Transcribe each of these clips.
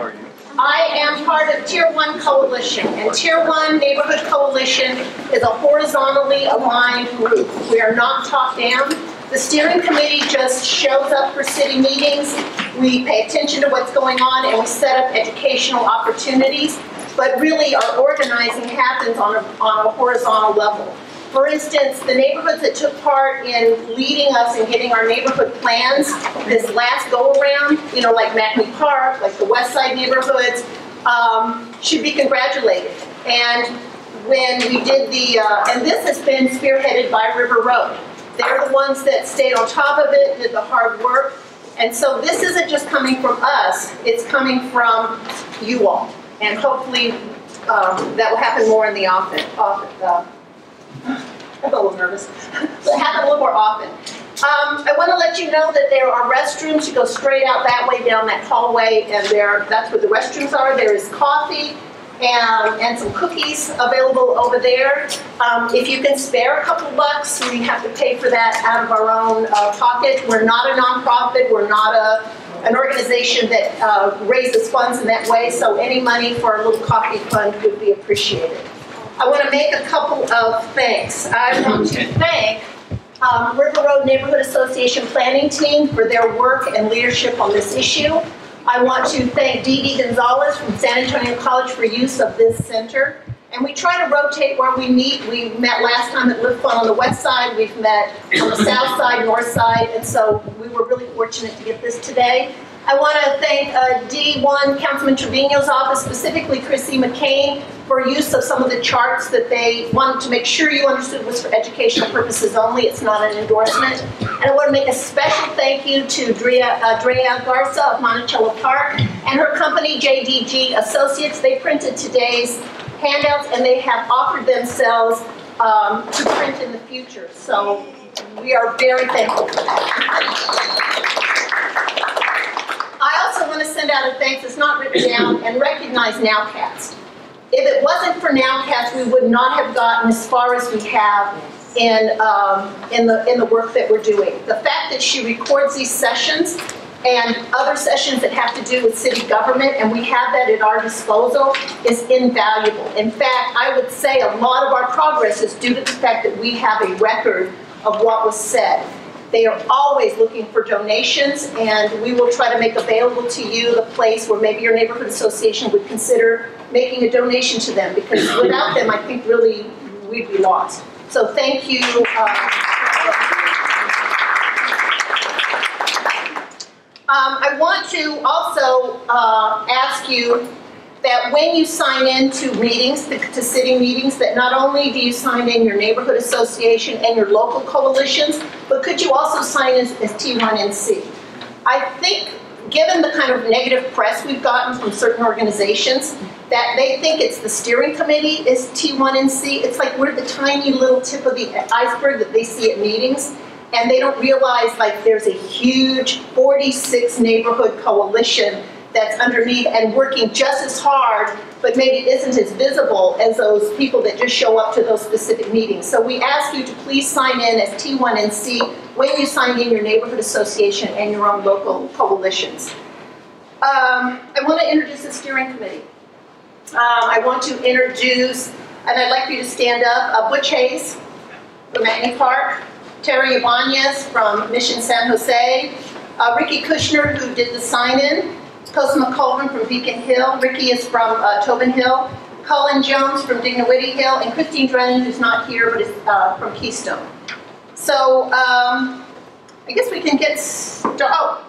are you? I am part of Tier 1 Coalition, and Tier 1 Neighborhood Coalition is a horizontally aligned group. We are not top-down. The steering committee just shows up for city meetings. We pay attention to what's going on, and we set up educational opportunities. But really, our organizing happens on a horizontal level. For instance, the neighborhoods that took part in leading us in getting our neighborhood plans this last go-around, you know, like Mackie Park, like the West Side neighborhoods, should be congratulated. And when we did the, and this has been spearheaded by River Road. They're the ones that stayed on top of it, did the hard work. And so this isn't just coming from us, it's coming from you all. And hopefully that will happen more in the office. I'm a little nervous. It happens a little more often. I want to let you know that there are restrooms. You go straight out that way down that hallway, and that's where the restrooms are. There is coffee and some cookies available over there. If you can spare a couple bucks, we have to pay for that out of our own pocket. We're not a nonprofit. We're not an organization that raises funds in that way, so any money for a little coffee fund would be appreciated. I want to make a couple of thanks. I want to thank River Road Neighborhood Association planning team for their work and leadership on this issue. I want to thank Dee Dee Gonzalez from San Antonio College for use of this center. And we try to rotate where we meet. We met last time at Liffon on the west side. We've met on the south side, north side. And so we were really fortunate to get this today. I want to thank D1 Councilman Trevino's office, specifically Chrissy McCain, for use of some of the charts that they wanted to make sure you understood was for educational purposes only. It's not an endorsement. And I want to make a special thank you to Drea Garza of Monticello Park and her company, JDG Associates. They printed today's handouts, and they have offered themselves to print in the future. So we are very thankful for that. I also want to send out a thanks that's not written down and recognize NOWCast. If it wasn't for NOWCast, we would not have gotten as far as we have in the work that we're doing. The fact that she records these sessions and other sessions that have to do with city government, and we have that at our disposal, is invaluable. In fact, I would say a lot of our progress is due to the fact that we have a record of what was said. They are always looking for donations, and we will try to make available to you the place where maybe your neighborhood association would consider making a donation to them, because without them, I think really we'd be lost. So thank you. I want to also ask you that when you sign in to meetings, to city meetings, that not only do you sign in your neighborhood association and your local coalitions, but could you also sign in as T1NC? I think, given the kind of negative press we've gotten from certain organizations, that they think it's the steering committee is T1NC. It's like we're the tiny little tip of the iceberg that they see at meetings, and they don't realize like there's a huge 46 neighborhood coalition that's underneath and working just as hard, but maybe isn't as visible as those people that just show up to those specific meetings. So we ask you to please sign in as T1NC when you sign in your neighborhood association and your own local coalitions. I want to introduce the steering committee. I want to introduce, and I'd like you to stand up, Butch Hayes from Agnew Park, Terry Ibanez from Mission San Jose, Ricky Kushner, who did the sign-in, Kose McColven from Beacon Hill, Ricky is from Tobin Hill, Cullen Jones from Dignity Hill, and Christine Drennan, who's not here but is from Keystone. So I guess we can get started. Oh,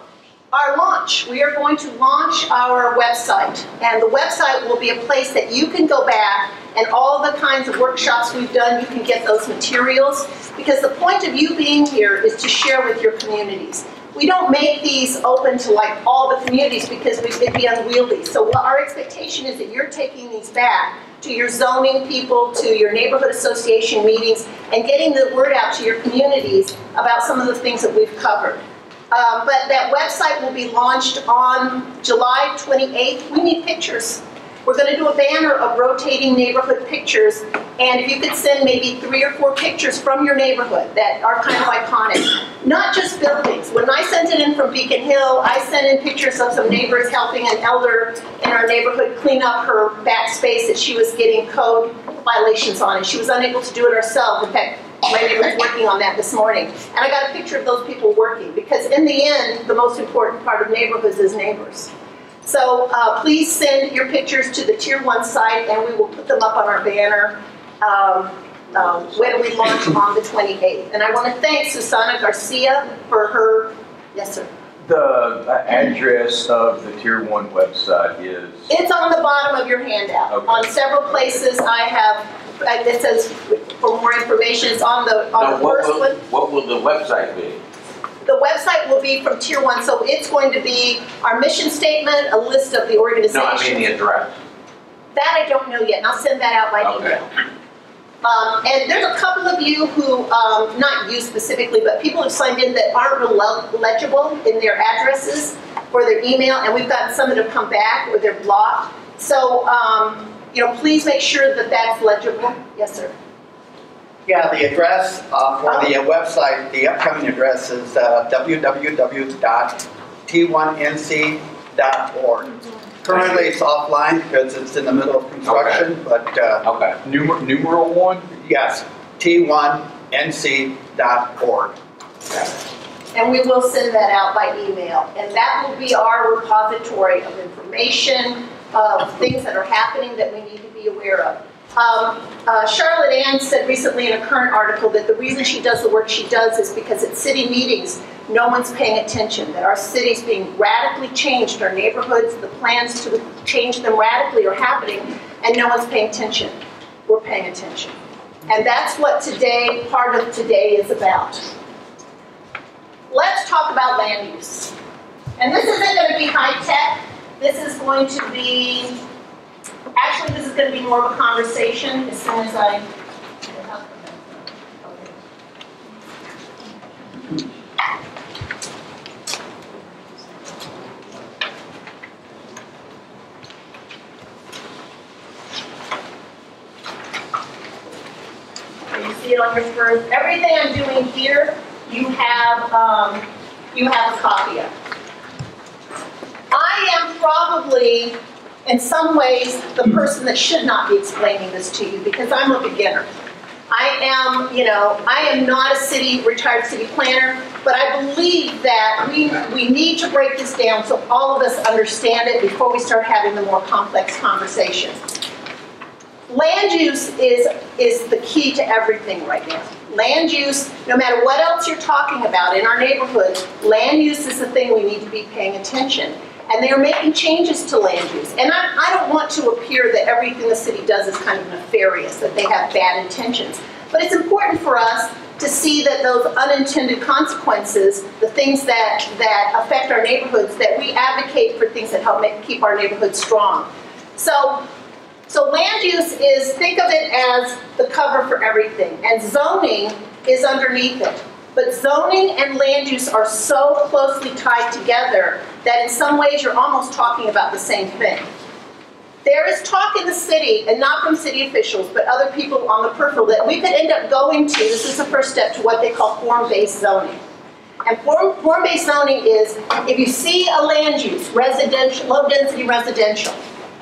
our launch. We are going to launch our website, and the website will be a place that you can go back and all the kinds of workshops we've done, you can get those materials, because the point of you being here is to share with your communities. We don't make these open to like all the communities because we'd be unwieldy. So our expectation is that you're taking these back to your zoning people, to your neighborhood association meetings, and getting the word out to your communities about some of the things that we've covered. But that website will be launched on July 28th. We need pictures. We're going to do a banner of rotating neighborhood pictures, and if you could send maybe 3 or 4 pictures from your neighborhood that are kind of iconic. Not just buildings. When I sent it in from Beacon Hill, I sent in pictures of some neighbors helping an elder in our neighborhood clean up her back space that she was getting code violations on, and she was unable to do it herself. In fact, my neighbor's working on that this morning. And I got a picture of those people working, because in the end, the most important part of neighborhoods is neighbors. So please send your pictures to the Tier 1 site, and we will put them up on our banner when we launch on the 28th. And I want to thank Susana Garcia for her, yes sir? The address of the Tier 1 website is? It's on the bottom of your handout. Okay. On several places I have, it says for more information, it's on the first one. What will the website be? The website will be from Tier 1, so it's going to be our mission statement, a list of the organizations. No, I mean the address. That I don't know yet, and I'll send that out by email. And there's a couple of you who, not you specifically, but people have signed in that aren't legible in their addresses or their email, and we've gotten some that have come back or they're blocked. So, you know, please make sure that that's legible. Yes, sir. Yeah, the address for the website, the upcoming address is www.t1nc.org. Currently it's offline because it's in the middle of construction, okay. But... okay. Numeral 1? Yes, t1nc.org. And we will send that out by email. And that will be our repository of information, of things that are happening that we need to be aware of. Charlotte Ann said recently in a current article that the reason she does the work she does is because at city meetings, no one's paying attention, that our city's being radically changed, our neighborhoods, the plans to change them radically are happening, and no one's paying attention. We're paying attention. And that's what today, part of today is about. Let's talk about land use. And this isn't going to be high tech. This is going to be... Actually, this is going to be more of a conversation as soon as I... Okay. You see it on your screens. Everything I'm doing here, you have a copy of. I am probably... in some ways, the person that should not be explaining this to you, because I'm a beginner. I am, you know, I am not a retired city planner, but I believe that we need to break this down so all of us understand it before we start having the more complex conversations. Land use is the key to everything right now. Land use, no matter what else you're talking about in our neighborhoods, land use is the thing we need to be paying attention. And they're making changes to land use. And I don't want to appear that everything the city does is kind of nefarious, that they have bad intentions. But it's important for us to see that those unintended consequences, the things that affect our neighborhoods, that we advocate for things that help keep our neighborhoods strong. So land use is, think of it as the cover for everything. And zoning is underneath it. But zoning and land use are so closely tied together that in some ways you're almost talking about the same thing. There is talk in the city, and not from city officials, but other people on the peripheral, that we could end up going to, this is the first step, to what they call form-based zoning. And form-based zoning is, if you see a land use, residential, low-density residential,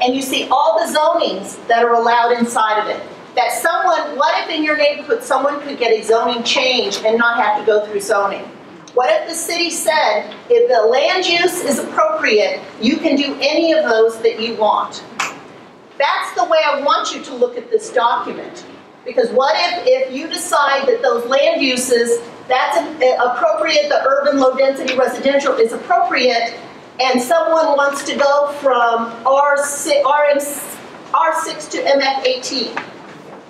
and you see all the zonings that are allowed inside of it, that someone, what if in your neighborhood someone could get a zoning change and not have to go through zoning? What if the city said, if the land use is appropriate, you can do any of those that you want? That's the way I want you to look at this document. Because what if you decide that those land uses, that's appropriate, the urban low-density residential is appropriate, and someone wants to go from R6 to MF18?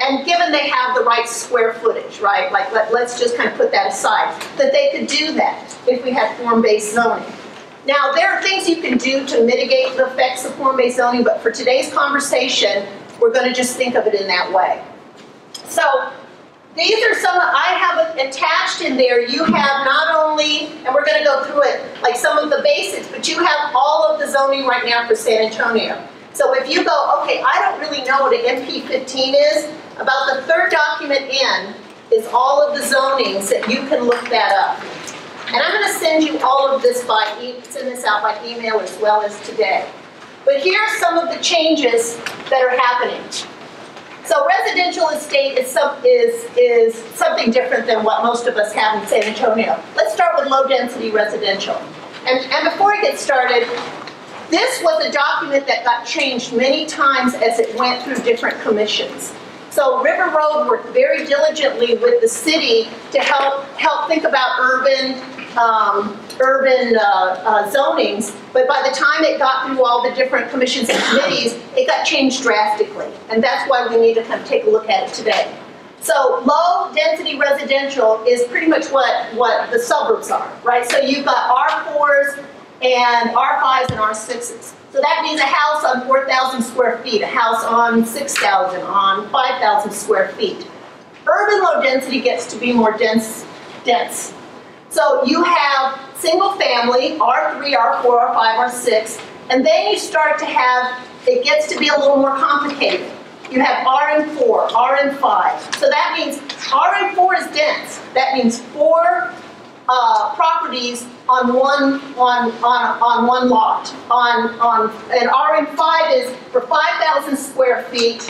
And given they have the right square footage, right? Like, let's just kind of put that aside. That they could do that if we had form-based zoning. Now, there are things you can do to mitigate the effects of form-based zoning, but for today's conversation, we're going to just think of it in that way. So, these are some I have attached in there. You have not only, and we're going to go through it, like some of the basics, but you have all of the zoning right now for San Antonio. So if you go, okay, I don't really know what an MP15 is, about the third document in is all of the zonings that you can look that up. And I'm going to send you all of this send this out by email as well as today. But here are some of the changes that are happening. So residential estate is something different than what most of us have in San Antonio. Let's start with low density residential. And before I get started, this was a document that got changed many times as it went through different commissions. So River Road worked very diligently with the city to help think about urban zonings, but by the time it got through all the different commissions and committees, it got changed drastically, and that's why we need to kind of take a look at it today. So low density residential is pretty much what the suburbs are, right? So you've got R4s and R5s and R6s. So that means a house on 4,000 square feet, a house on 6,000, on 5,000 square feet. Urban low density gets to be more dense. So you have single family, R3, R4, R5, R6, and then you start to have, it gets to be a little more complicated. You have RM4, RM5. So that means RM4 is dense. That means four properties on one lot. And RM5 is for 5,000 square feet.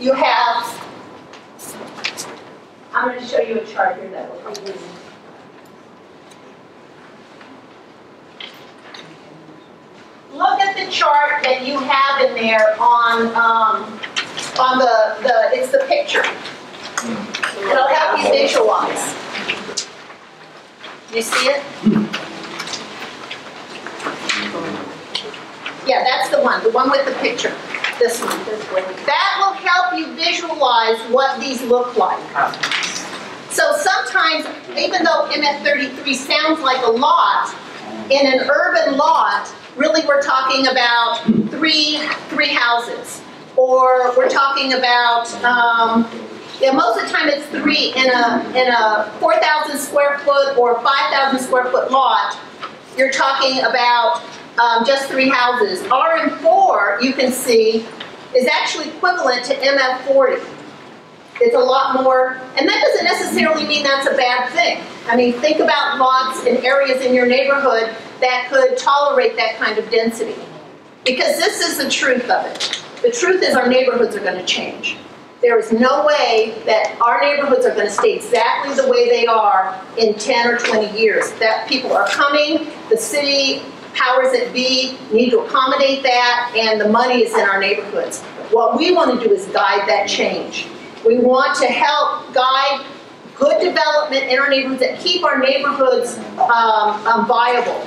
You have, I'm going to show you a chart here that will be used. Look at the chart that you have in there on it's the picture. It'll help you visualize. You see it? Yeah, that's the one with the picture. This one. That will help you visualize what these look like. So sometimes, even though MF33 sounds like a lot, in an urban lot, really we're talking about three houses, or we're talking about, yeah, most of the time it's three in a 4,000 square foot or 5,000 square foot lot. You're talking about just three houses. RM4, you can see, is actually equivalent to MF40. It's a lot more, and that doesn't necessarily mean that's a bad thing. I mean, think about lots and areas in your neighborhood that could tolerate that kind of density. Because this is the truth of it. The truth is our neighborhoods are going to change. There is no way that our neighborhoods are going to stay exactly the way they are in 10 or 20 years. That people are coming, the city, powers that be need to accommodate that, and the money is in our neighborhoods. What we want to do is guide that change. We want to help guide good development in our neighborhoods that keep our neighborhoods viable,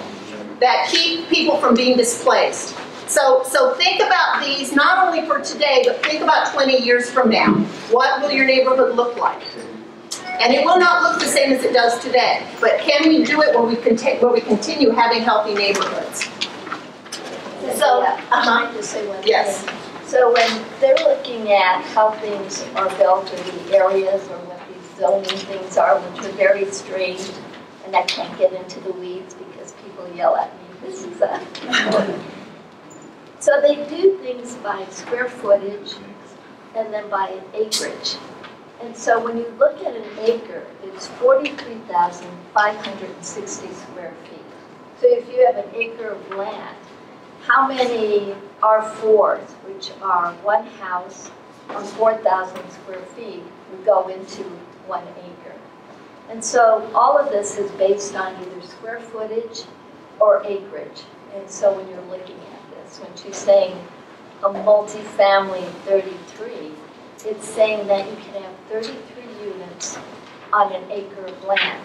that keep people from being displaced. So think about these not only for today, but think about 20 years from now. What will your neighborhood look like? And it will not look the same as it does today, but can we do it where we continue having healthy neighborhoods? So, I might just say one thing. Yes. So when they're looking at how things are built in the areas or what these zoning things are, which are very strange, and I can't get into the weeds because people yell at me, this is a... So they do things by square footage and then by acreage. And so when you look at an acre, it's 43,560 square feet. So if you have an acre of land, how many R4s, which are one house on 4,000 square feet, would go into 1 acre? And so all of this is based on either square footage or acreage. And so when you're looking at this, when she's saying a multifamily 33, it's saying that you can have 33 units on an acre of land.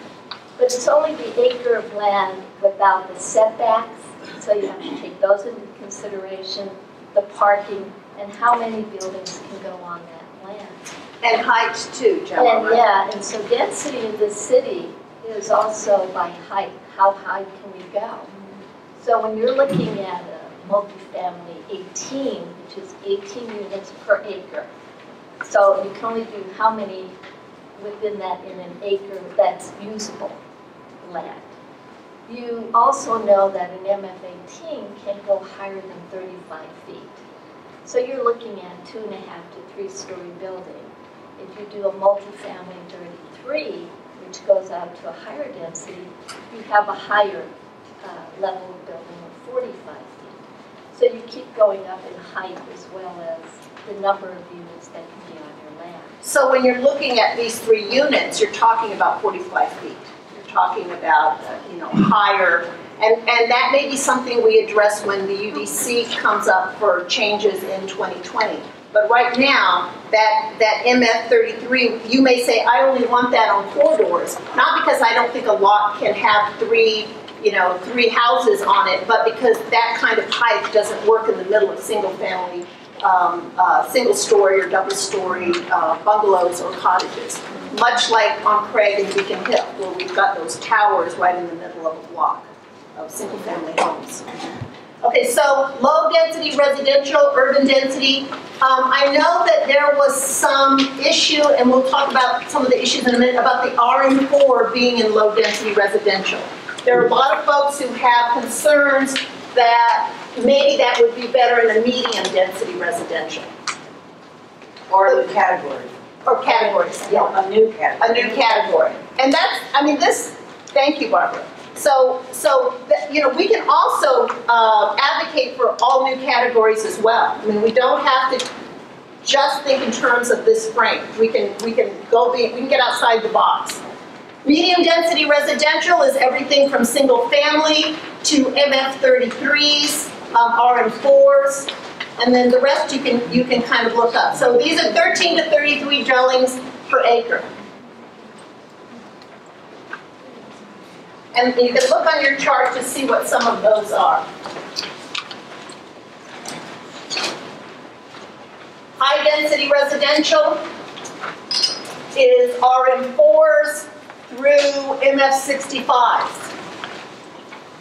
But it's only the acre of land without the setbacks. So you have to take those into consideration, the parking, and how many buildings can go on that land. And height too, Gemma. And yeah, and so density in the city is also by height. How high can we go? So when you're looking at a multifamily 18, which is 18 units per acre, so you can only do how many within that in an acre that's usable land. You also know that an MF18 can go higher than 35 feet. So you're looking at 2.5 to 3-story building. If you do a multifamily 33, which goes out to a higher density, you have a higher level of building of 45 feet. So you keep going up in height as well as the number of units that can be on your land. So when you're looking at these three units, you're talking about 45 feet. You're talking about higher. And that may be something we address when the UDC comes up for changes in 2020. But right now, that MF33, you may say, I only want that on corridors. Not because I don't think a lot can have three houses on it, but because that kind of height doesn't work in the middle of single-family, single-story or double-story bungalows or cottages. Much like on Craig and Beacon Hill, where we've got those towers right in the middle of a block of single-family homes. Okay, so low-density residential, urban density. I know that there was some issue, and we'll talk about some of the issues in a minute, about the RM4 being in low-density residential. There are a lot of folks who have concerns that maybe that would be better in a medium-density residential. Or the category. Or categories, yeah. A new category. A new category. And that's, I mean, this, thank you, Barbara. So we can also advocate for all new categories as well. I mean, we don't have to just think in terms of this frame. We can get outside the box. Medium density residential is everything from single family to MF33s, RM4s, and then the rest you can kind of look up. So these are 13 to 33 dwellings per acre. And you can look on your chart to see what some of those are. High density residential is RM4s through MF65s.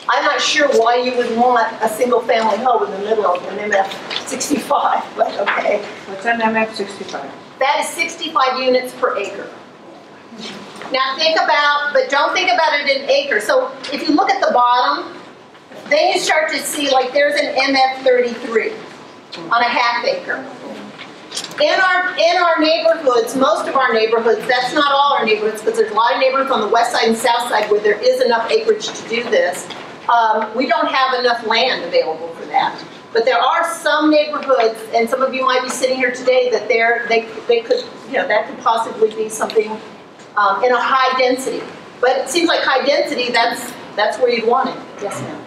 I'm not sure why you would want a single family home in the middle of an MF65, but okay. What's an MF65? That is 65 units per acre. Now think about, but don't think about it in acres. So if you look at the bottom, then you start to see like there's an MF33 on a half acre. In our neighborhoods, most of our neighborhoods, that's not all our neighborhoods, because there's a lot of neighborhoods on the west side and south side where there is enough acreage to do this. We don't have enough land available for that. But there are some neighborhoods, and some of you might be sitting here today, that they could, that could possibly be something in a high density. But it seems like high density, that's where you'd want it. Yes, ma'am.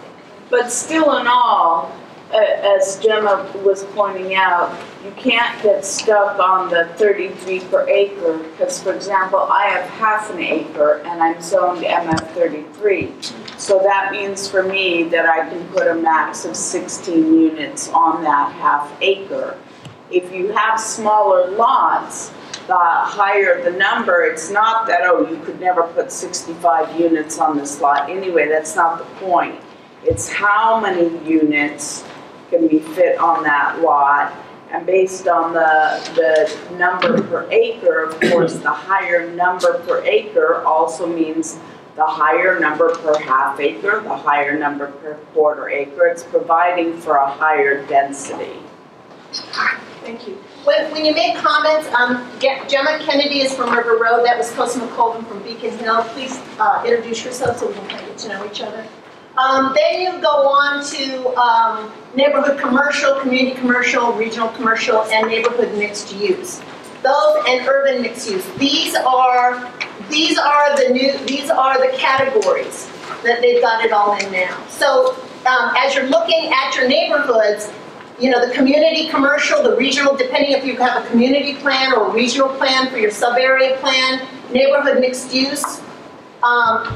But still in all, as Gemma was pointing out, you can't get stuck on the 33 per acre because, for example, I have half an acre and I'm zoned MF33. So that means for me that I can put a max of 16 units on that half acre. If you have smaller lots, the higher the number, it's not that, oh, you could never put 65 units on this lot. Anyway, that's not the point. It's how many units can be fit on that lot, and based on the number per acre, of course, the higher number per acre also means the higher number per half acre, the higher number per quarter acre. It's providing for a higher density. Thank you. When you make comments, Gemma Kennedy is from River Road. That was Cosima Colvin from Beacon Hill. Please introduce yourself so we can get to know each other. Then you go on to neighborhood commercial, community commercial, regional commercial, and neighborhood mixed use. Those and urban mixed use. These are the categories that they've got it all in now. So as you're looking at your neighborhoods, the community commercial, the regional, depending if you have a community plan or a regional plan for your sub-area plan, neighborhood mixed use.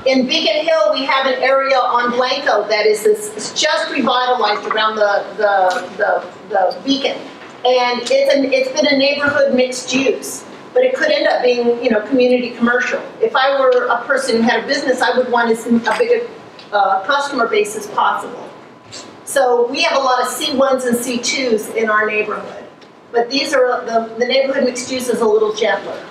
In Beacon Hill, we have an area on Blanco that is just revitalized around the beacon, and it's been a neighborhood mixed use, but it could end up being community commercial. If I were a person who had a business, I would want as a big customer base as possible. So we have a lot of C1s and C2s in our neighborhood, but these are the neighborhood mixed use is a little gentler.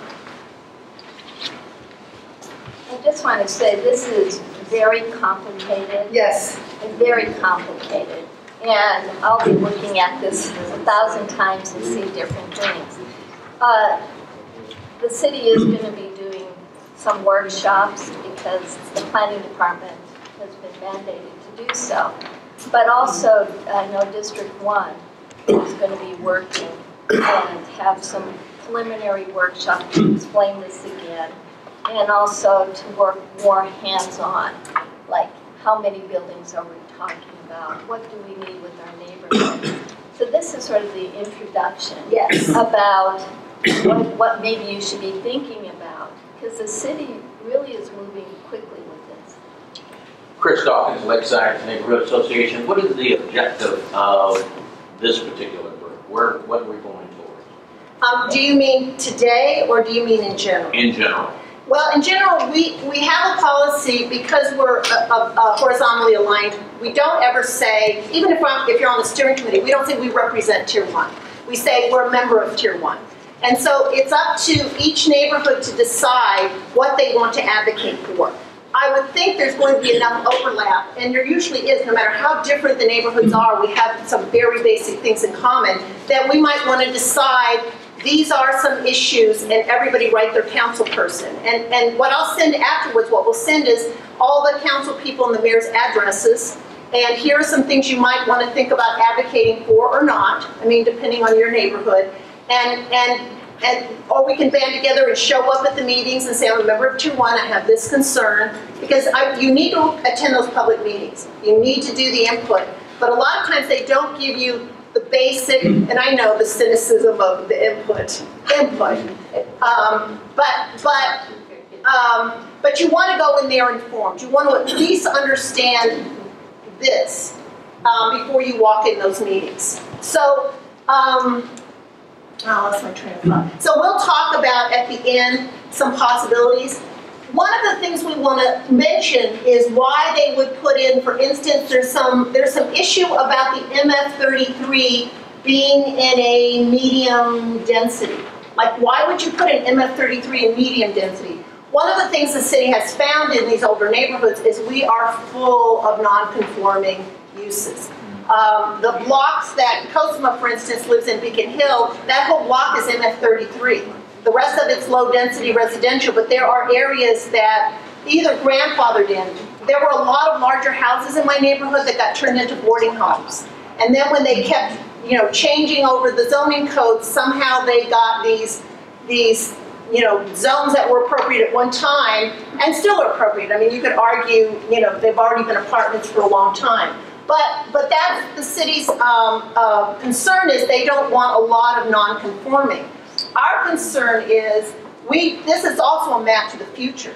I just want to say this is very complicated. Yes. Very complicated. And I'll be looking at this 1,000 times to see different things. The city is going to be doing some workshops because the planning department has been mandated to do so. But also, I know District 1 is going to be working and have some preliminary workshop to explain this again, and also to work more hands-on, like how many buildings are we talking about? What do we need with our neighborhood? So this is sort of the introduction, yes, about what maybe you should be thinking about, because the city really is moving quickly with this. Chris Dawkins, Lakeside Neighborhood Association. What is the objective of this particular group? What are we going towards? Do you mean today, or do you mean in general? In general. Well, in general, we have a policy because we're horizontally aligned. We don't ever say, even if you're on the steering committee, we don't say we represent Tier 1. We say we're a member of Tier 1. And so it's up to each neighborhood to decide what they want to advocate for. I would think there's going to be enough overlap, and there usually is, no matter how different the neighborhoods are, we have some very basic things in common, that we might want to decide these are some issues, and everybody write their council person. And what I'll send afterwards, what we'll send is all the council people and the mayor's addresses, and here are some things you might want to think about advocating for or not, I mean, depending on your neighborhood. Or we can band together and show up at the meetings and say, I'm a member of Tier 1, I have this concern. Because you need to attend those public meetings. You need to do the input. But a lot of times they don't give you the basic, and I know the cynicism of the input. But you want to go in there informed. You want to at least understand this before you walk in those meetings. So, oh, that's my train of thought. So we'll talk about, at the end, some possibilities. One of the things we want to mention is why they would put in, for instance, there's some issue about the MF33 being in a medium density. Like, why would you put an MF33 in medium density? One of the things the city has found in these older neighborhoods is we are full of non-conforming uses. The blocks that Cosima, for instance, lives in Beacon Hill, that whole block is MF33. The rest of it's low-density residential, but there are areas that either grandfathered in. There were a lot of larger houses in my neighborhood that got turned into boarding homes. And then when they kept, you know, changing over the zoning codes, somehow they got these you know, zones that were appropriate at one time and still are appropriate. I mean, you could argue, you know, they've already been apartments for a long time. But that's the city's concern, is they don't want a lot of non-conforming. Our concern is, this is also a map to the future.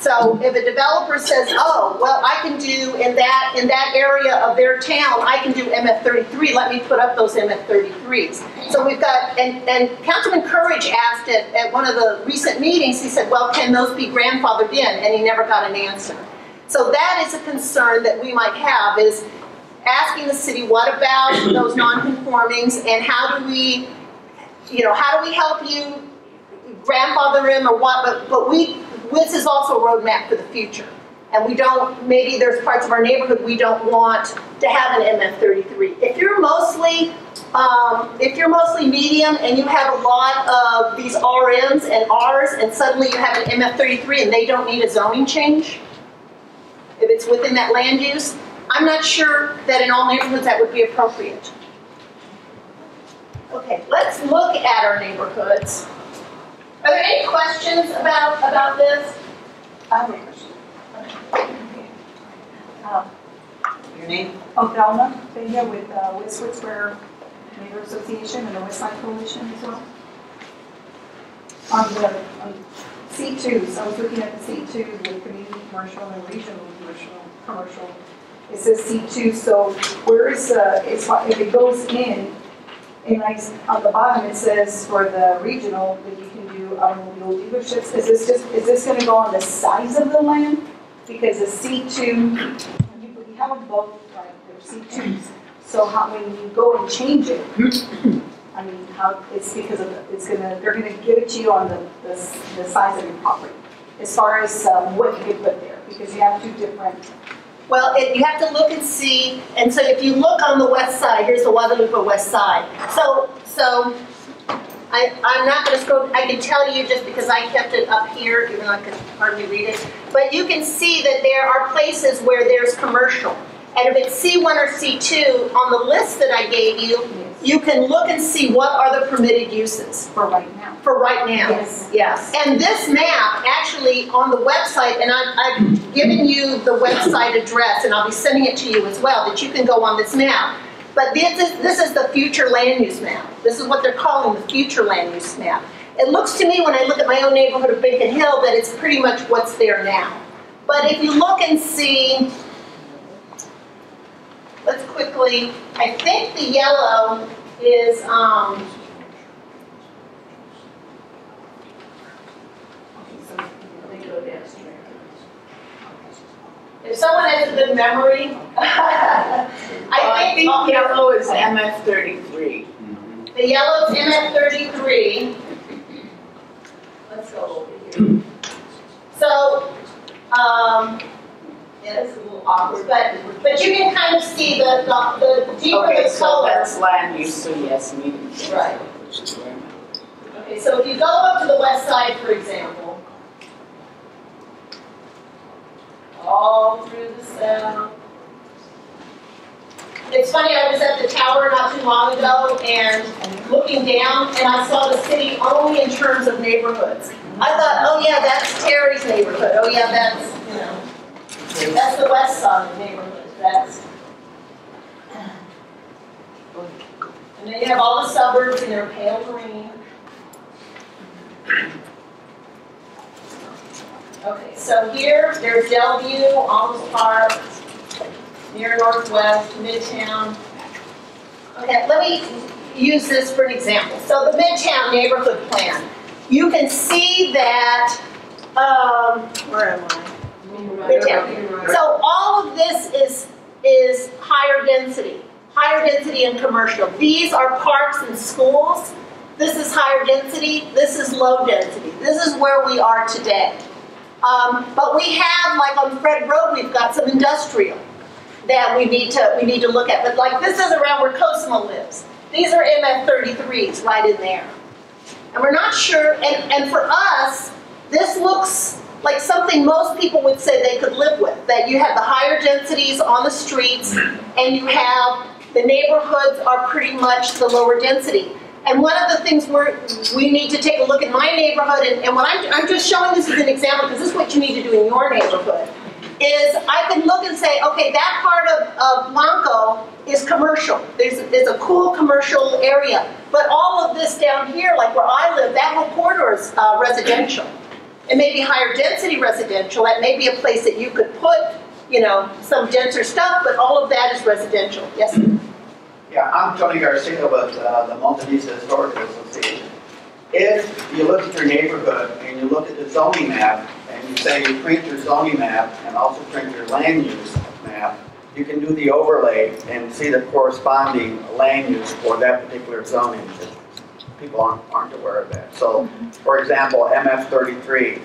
So if a developer says, oh, well, I can do in that area of their town, I can do MF33, let me put up those MF33s. So we've got, and Councilman Courage asked at one of the recent meetings, he said, well, can those be grandfathered in? And he never got an answer. So that is a concern that we might have, is asking the city, what about those non-conformings, and how do we help you grandfather him or what? But this is also a roadmap for the future. And we don't, maybe there's parts of our neighborhood we don't want to have an MF33. If you're mostly medium and you have a lot of these RMs and Rs, and suddenly you have an MF33 and they don't need a zoning change, if it's within that land use, I'm not sure that in all neighborhoods that would be appropriate. Okay, let's look at our neighborhoods. Are there any questions about this? I have a question. Your name? Oh, Delma. Been here with West Wilkes-Barre Neighborhood Association and the Westside Coalition as well. On C2s, I was looking at the C2s with community commercial and regional commercial. It says C2, so where is if it goes in? And on the bottom it says for the regional that you can do automobile dealerships. Is this going to go on the size of the land? Because a C2, we have them both, right? They're C2s. So how, when you go and change it, I mean, how it's because of they're going to give it to you on the size of your property. as far as what you could put there, because you have two different. Well, you have to look and see, and so if you look on the west side, here's the Guadalupe west side. So I'm not going to scroll, I can tell you just because I kept it up here, even though I could hardly read it, but you can see that there are places where there's commercial. And if it's C1 or C2, on the list that I gave you, you can look and see what are the permitted uses. For right now. For right now. Yes. Yes. And this map, actually, on the website, and I've given you the website address, and I'll be sending it to you as well, that you can go on this map. But this is the future land use map. This is what they're calling the future land use map. It looks to me, when I look at my own neighborhood of Beacon Hill, that it's pretty much what's there now. But if you look and see, let's quickly, I think the yellow is, if someone has a good memory, I think yellow is MF33. Mm-hmm. The yellow is MF33. Let's go over here. So, yeah, it's a little awkward, but you can kind of see the deeper the color. Okay, so that's land use, so yes, medium. Right. Okay, so if you go up to the west side, for example, all through the south. It's funny, I was at the tower not too long ago and looking down, and I saw the city only in terms of neighborhoods. I thought, oh yeah, that's Terry's neighborhood. Oh yeah, that's, you know. That's the west side neighborhood. That's, and then you have all the suburbs, and they're pale green. Okay, so here there's Delview, Alms Park, near Northwest, Midtown. Okay, let me use this for an example. So the Midtown neighborhood plan. You can see that. Where am I? Midtown. So all of this is higher density and commercial. These are parks and schools. This is higher density. This is low density. This is where we are today. But we have, like on Fred Road, we've got some industrial that we need to look at. But like this is around where Cosima lives. These are MF33s right in there, and we're not sure. And for us, this looks like something most people would say they could live with, that you have the higher densities on the streets and you have the neighborhoods are pretty much the lower density. And one of the things we need to take a look at my neighborhood, and what I'm just showing this as an example because this is what you need to do in your neighborhood, is I can look and say, okay, that part of Blanco is commercial. There's a cool commercial area. But all of this down here, like where I live, that whole corridor is residential. It may be higher density residential. That may be a place that you could put, you know, some denser stuff, but all of that is residential. Yes, sir? Yeah, I'm Tony Garcia with the Monte Vista Historical Association. If you look at your neighborhood and you look at the zoning map and you say you print your zoning map and also print your land use map, you can do the overlay and see the corresponding land use for that particular zoning. People aren't aware of that. So, for example, MF33,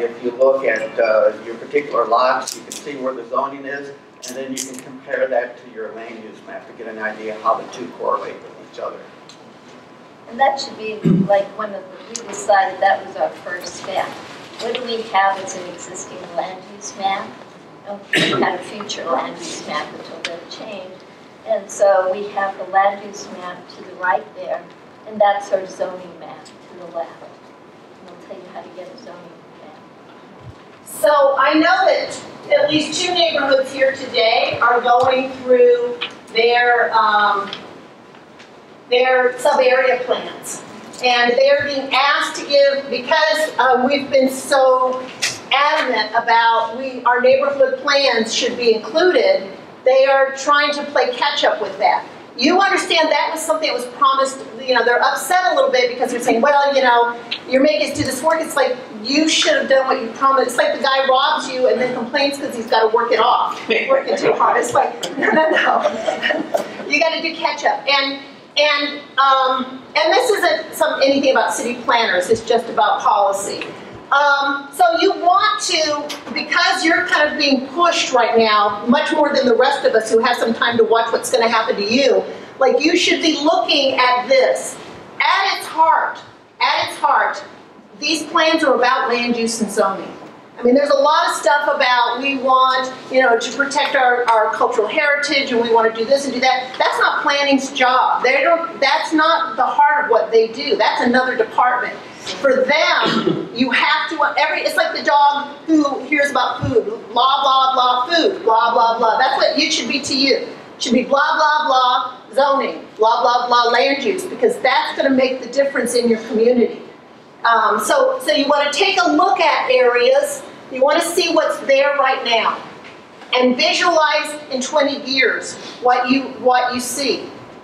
if you look at your particular lots, you can see where the zoning is, and then you can compare that to your land use map to get an idea how the two correlate with each other. And that should be like one of the, we decided that was our first map. What do we have as an existing land use map? We had a future land use map until that changed. And so we have the land use map to the right there. And that's our zoning map to the left. And I'll tell you how to get a zoning map. So I know that at least two neighborhoods here today are going through their sub-area plans. And they're being asked to give, because we've been so adamant about our neighborhood plans should be included, they are trying to play catch up with that. You understand that was something that was promised, you know, they're upset a little bit because they're saying, well, you know, you're making us do this work. It's like, you should have done what you promised. It's like the guy robs you and then complains because he's got to work it off. He's working too hard. It's like, no. You got to do catch up. And this isn't anything about city planners. It's just about policy. So you want to, because you're kind of being pushed right now, much more than the rest of us who have some time to watch what's going to happen to you, like you should be looking at this. At its heart, these plans are about land use and zoning. I mean, there's a lot of stuff about we want, you know, to protect our cultural heritage, and we want to do this and do that. That's not planning's job. They don't, that's not the heart of what they do. That's another department. For them, you have to, it's like the dog who hears about food. Blah, blah, blah, food. Blah, blah, blah. That's what it should be to you. It should be blah, blah, blah, zoning. Blah, blah, blah, land use. Because that's going to make the difference in your community. So you want to take a look at areas, you want to see what's there right now, and visualize in 20 years what you see.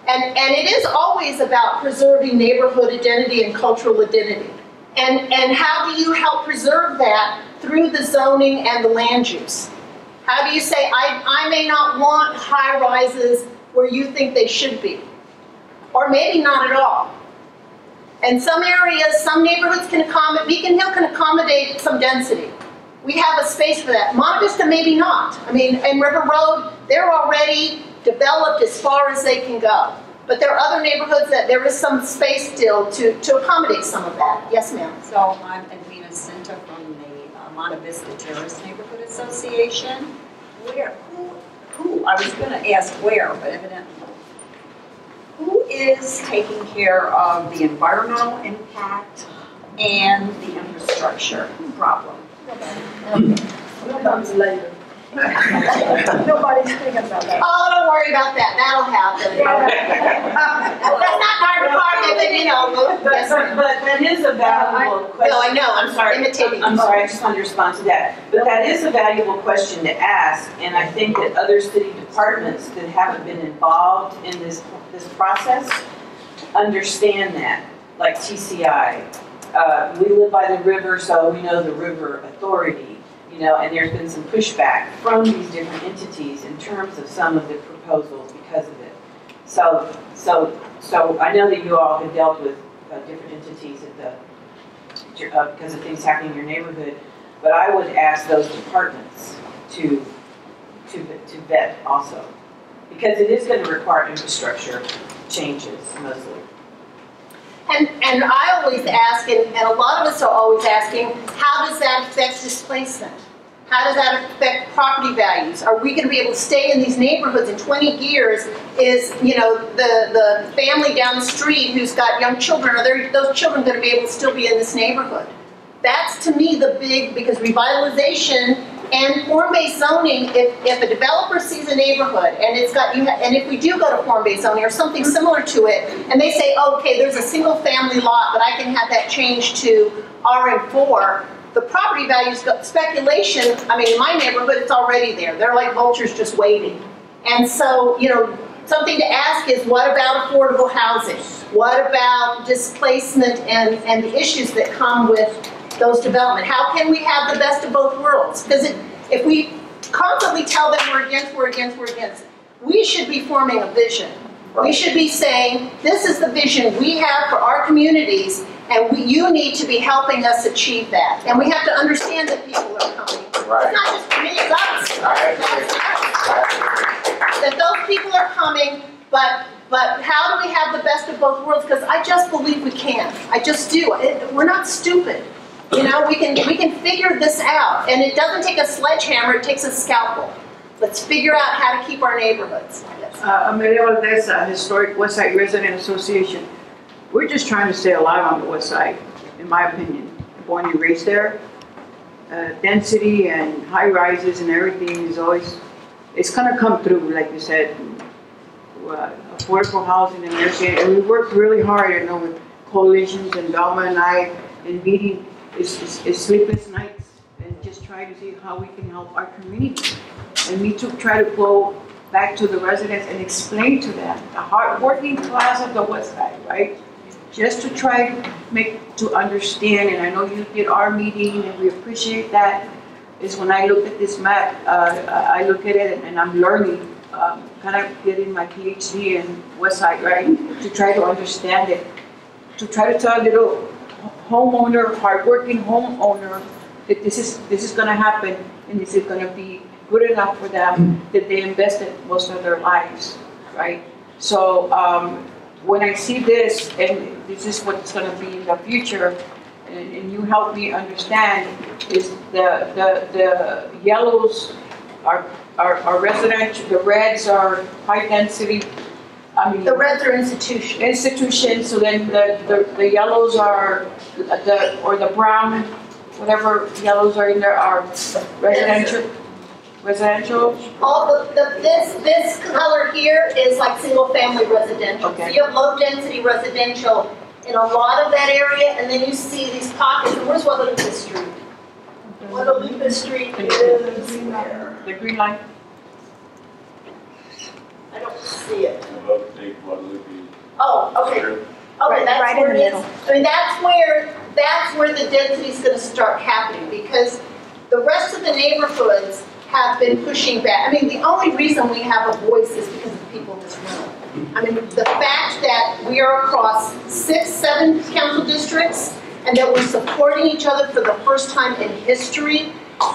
And it is always about preserving neighborhood identity and cultural identity. And how do you help preserve that through the zoning and the land use? How do you say, I may not want high rises where you think they should be, or maybe not at all. And some areas, some neighborhoods can accommodate, Beacon Hill can accommodate some density. We have a space for that. Monte Vista, maybe not. I mean, and River Road, they're already developed as far as they can go. But there are other neighborhoods that there is some space still to accommodate some of that. Yes, ma'am. So I'm Edwina Cinta from the Monte Vista Terrace Neighborhood Association. Who? I was gonna ask where, but evidently. Who is taking care of the environmental impact and the infrastructure problem? Nobody. That comes later. Nobody's thinking about that. Oh, don't worry about that. That'll happen. That's not my department, but you know. But that is a valuable question. No, I know. I'm sorry. Imitating. I'm sorry. I just want to respond to that. But that is a valuable question to ask, and I think that other city departments that haven't been involved in this process understand that, like TCI. We live by the river, so we know the river authority. You know, and there's been some pushback from these different entities in terms of some of the proposals because of it. So I know that you all have dealt with different entities at the because of things happening in your neighborhood, but I would ask those departments to vet also, because it is going to require infrastructure changes mostly. And I always ask, and a lot of us are always asking, how does that affect displacement? How does that affect property values? Are we going to be able to stay in these neighborhoods in 20 years? Is, you know, the family down the street who's got young children, are those children going to be able to still be in this neighborhood? That's, to me, the big, because revitalization and form-based zoning, if a developer sees a neighborhood and it's got, and if we do go to form-based zoning or something similar to it, and they say, okay, there's a single-family lot, but I can have that changed to RM4, the property values, speculation, I mean, in my neighborhood, it's already there. They're like vultures just waiting. And so, you know, something to ask is, what about affordable housing? What about displacement and the issues that come with those development? How can we have the best of both worlds? Because if we constantly tell them we're against, we should be forming a vision. We should be saying, this is the vision we have for our communities, and you need to be helping us achieve that. And we have to understand that people are coming. Right. It's not just for me, it's us. Right. That those people are coming, but how do we have the best of both worlds? Because I just believe we can. I just do. We're not stupid. You know, we can figure this out, and it doesn't take a sledgehammer, it takes a scalpel. Let's figure out how to keep our neighborhoods. Yes. Amelia Valdez, Historic Westside Resident Association. We're just trying to stay alive on the west side, in my opinion. Born and raised there, density and high rises and everything is always, it's gonna come through, like you said, affordable housing and nursing. And we worked really hard, you know, with coalitions, and Delma and I, and meeting. It's sleepless nights, and just try to see how we can help our community. And we try to go back to the residents and explain to them the hard working class of the West Side, right? Just to try to understand, and I know you did our meeting, and we appreciate that. Is when I look at this map, I look at it and I'm learning, kind of getting my PhD in West Side, right? To try to understand it, to try to tell a little homeowner, hardworking homeowner, that this is going to happen and this is going to be good enough for them that they invested most of their lives, right? So when I see this, and this is what's going to be in the future, and you help me understand, is the yellows are residential, the reds are high density. I mean, the reds are institutions. Institutions. So then the yellows are the brown, whatever yellows are in there are residential. Residential. All this color here is like single-family residential. Okay. So you have low-density residential in a lot of that area, and then you see these pockets. Where's Guadalupe Street? Guadalupe Street is where? The green line. I don't see it. Oh, okay. Okay, that's right where it is. I mean, that's where the density is going to start happening, because the rest of the neighborhoods have been pushing back. I mean, the only reason we have a voice is because of people in this room. I mean, the fact that we are across 6, 7 council districts and that we're supporting each other for the first time in history,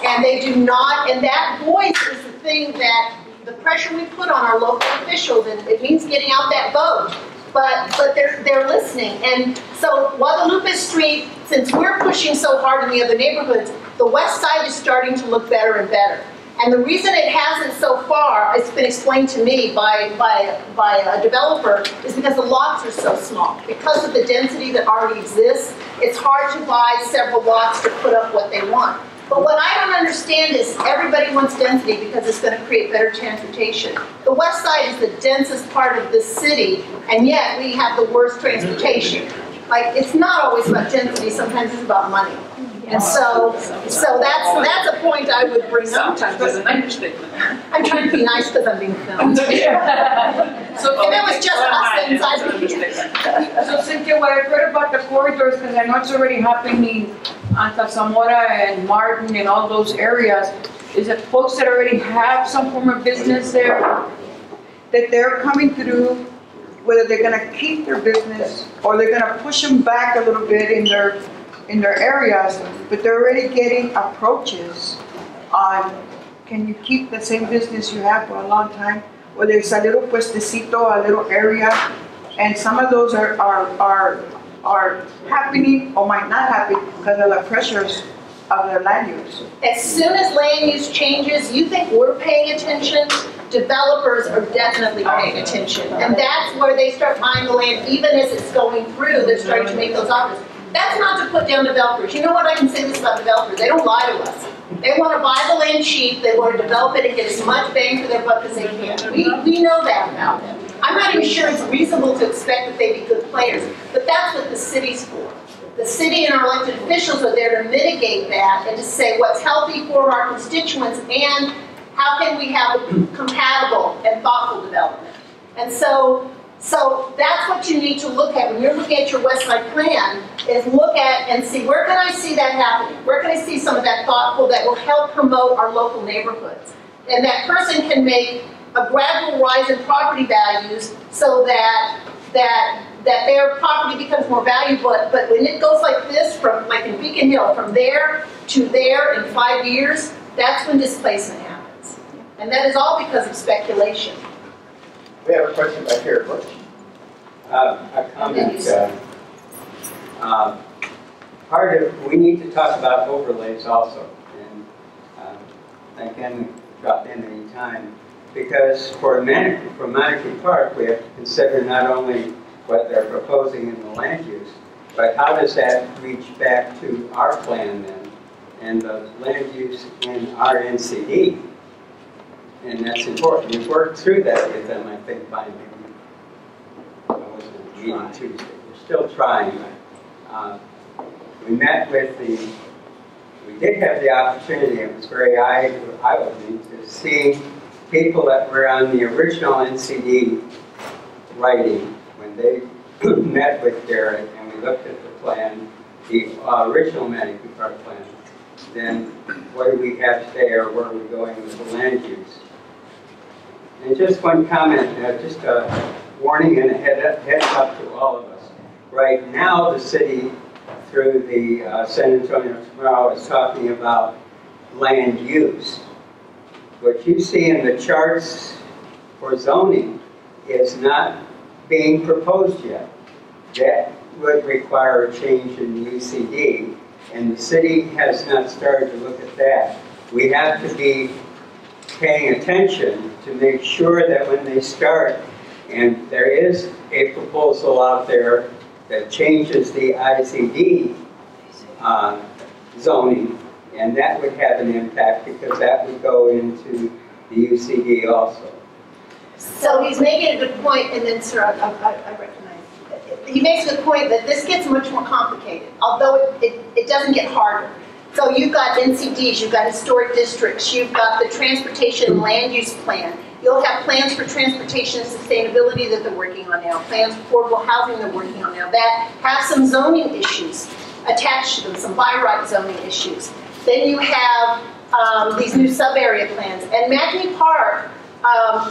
and they do not, and that voice is the thing that, the pressure we put on our local officials, and it means getting out that vote, but they're listening. And so Guadalupe Street, since we're pushing so hard in the other neighborhoods, the west side is starting to look better and better. And the reason it hasn't so far, it's been explained to me by a developer, is because the lots are so small. Because of the density that already exists, it's hard to buy several lots to put up what they want. But what I don't understand is everybody wants density because it's going to create better transportation. The west side is the densest part of the city, and yet we have the worst transportation. Like, it's not always about density, sometimes it's about money. And so that's a point I would bring up. Sometimes it's an understatement. I'm trying to be nice because I'm being filmed. So, and it was just us inside. So, Cynthia, what I've heard about the corridors, because I know it's already happening on Tasamora and Martin and all those areas, is that folks that already have some form of business there, that they're coming through, whether they're going to keep their business or they're going to push them back a little bit in their areas, but they're already getting approaches on, can you keep the same business you have for a long time? Or there's a little puestecito, a little area, and some of those are happening or might not happen because of the pressures of their land use. As soon as land use changes, you think we're paying attention? Developers are definitely paying attention. And that's where they start buying the land, even as it's going through, they're starting to make those offers. That's not to put down developers. You know what, I can say this about developers. They don't lie to us. They want to buy the land cheap. They want to develop it and get as much bang for their buck as they can. We know that about them. I'm not even sure it's reasonable to expect that they be good players, but that's what the city's for. The city and our elected officials are there to mitigate that and to say what's healthy for our constituents and how can we have compatible and thoughtful development. And so that's what you need to look at when you're looking at your West Side plan, is look at and see, where can I see that happening? Where can I see some of that thoughtful that will help promote our local neighborhoods? And that person can make a gradual rise in property values so that their property becomes more valuable. But when it goes like this, from like in Beacon Hill, from there to there in 5 years, that's when displacement happens. And that is all because of speculation. We have a question back here, Butch. A comment. Part of, we need to talk about overlays also, and I can drop in any time, because for Mackie Park, we have to consider not only what they're proposing in the land use, but how does that reach back to our plan then, and the land use in our NCD. And that's important. We've worked through that with them, I think, by maybe, I wasn't at the meeting Tuesday. We're still trying. We met with we did have the opportunity, it was very eye-opening, to see people that were on the original NCD writing, when they met with Garrett and we looked at the plan, the original Mackie Park plan, then what do we have today or where are we going with the land use? And just one comment, just a warning and a heads up to all of us. Right now, the city through the San Antonio Tomorrow is talking about land use. What you see in the charts for zoning is not being proposed yet. That would require a change in the NCD, and the city has not started to look at that. We have to be paying attention to make sure that when they start, and there is a proposal out there that changes the ICD zoning, and that would have an impact because that would go into the UCD also. So he's making a good point, and then sir, I recognize it. He makes the point that this gets much more complicated, although it doesn't get harder. So you've got NCDs, you've got historic districts, you've got the transportation land use plan. You'll have plans for transportation and sustainability that they're working on now, plans for affordable housing they're working on now, that have some zoning issues attached to them, some by right zoning issues. Then you have these new sub-area plans. And Mackie Park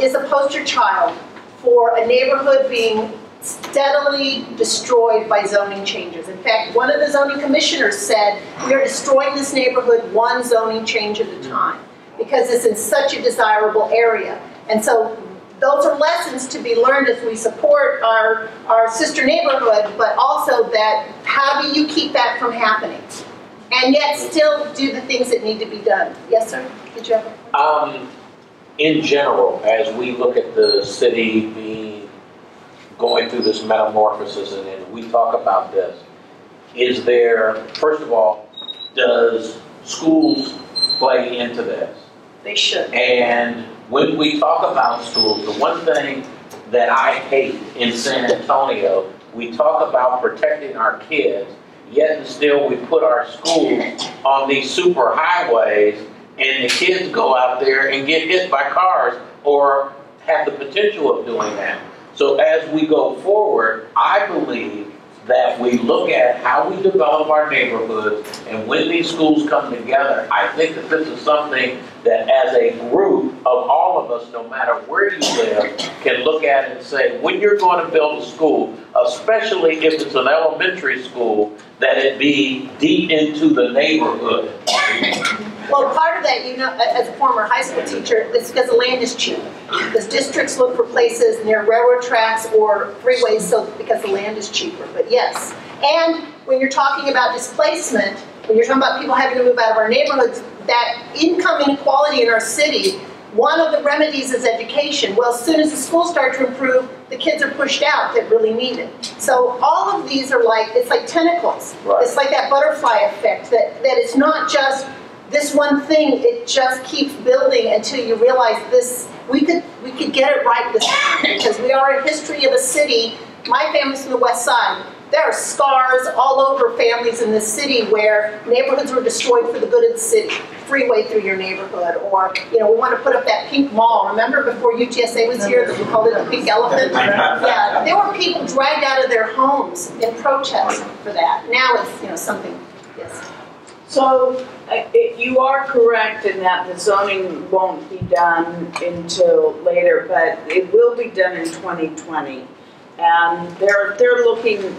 is a poster child for a neighborhood being steadily destroyed by zoning changes. In fact, one of the zoning commissioners said, we are destroying this neighborhood one zoning change at a time because it's in such a desirable area. And so those are lessons to be learned as we support our sister neighborhood, but also that how do you keep that from happening? And yet still do the things that need to be done. Yes, sir? Did you have a question? In general, as we look at the city going through this metamorphosis, and then we talk about this, is there, first of all, does schools play into this? They should. And when we talk about schools, the one thing that I hate in San Antonio, we talk about protecting our kids, yet and still we put our schools on these super highways, and the kids go out there and get hit by cars or have the potential of doing that. So as we go forward, I believe that we look at how we develop our neighborhoods, and when these schools come together, I think that this is something that as a group of all of us, no matter where you live, can look at and say, when you're going to build a school, especially if it's an elementary school, that it be deep into the neighborhood. Well, part of that, you know, as a former high school teacher, it's because the land is cheap. Because districts look for places near railroad tracks or freeways because the land is cheaper, but yes. And when you're talking about displacement, when you're talking about people having to move out of our neighborhoods, that income inequality in our city, one of the remedies is education. Well, as soon as the schools start to improve, the kids are pushed out that really need it. So all of these are like, it's like tentacles. Right. It's like that butterfly effect, that it's not just this one thing, it just keeps building until you realize this, we could get it right this time, because we are a history of a city. My family's from the West Side. There are scars all over families in this city where neighborhoods were destroyed for the good of the city. Freeway through your neighborhood, or, you know, we want to put up that pink mall. Remember before UTSA was here that we called it the pink elephant? Yeah, there were people dragged out of their homes in protest for that. Now it's, you know, something, yes. So you are correct in that the zoning won't be done until later, but it will be done in 2020. And they're looking,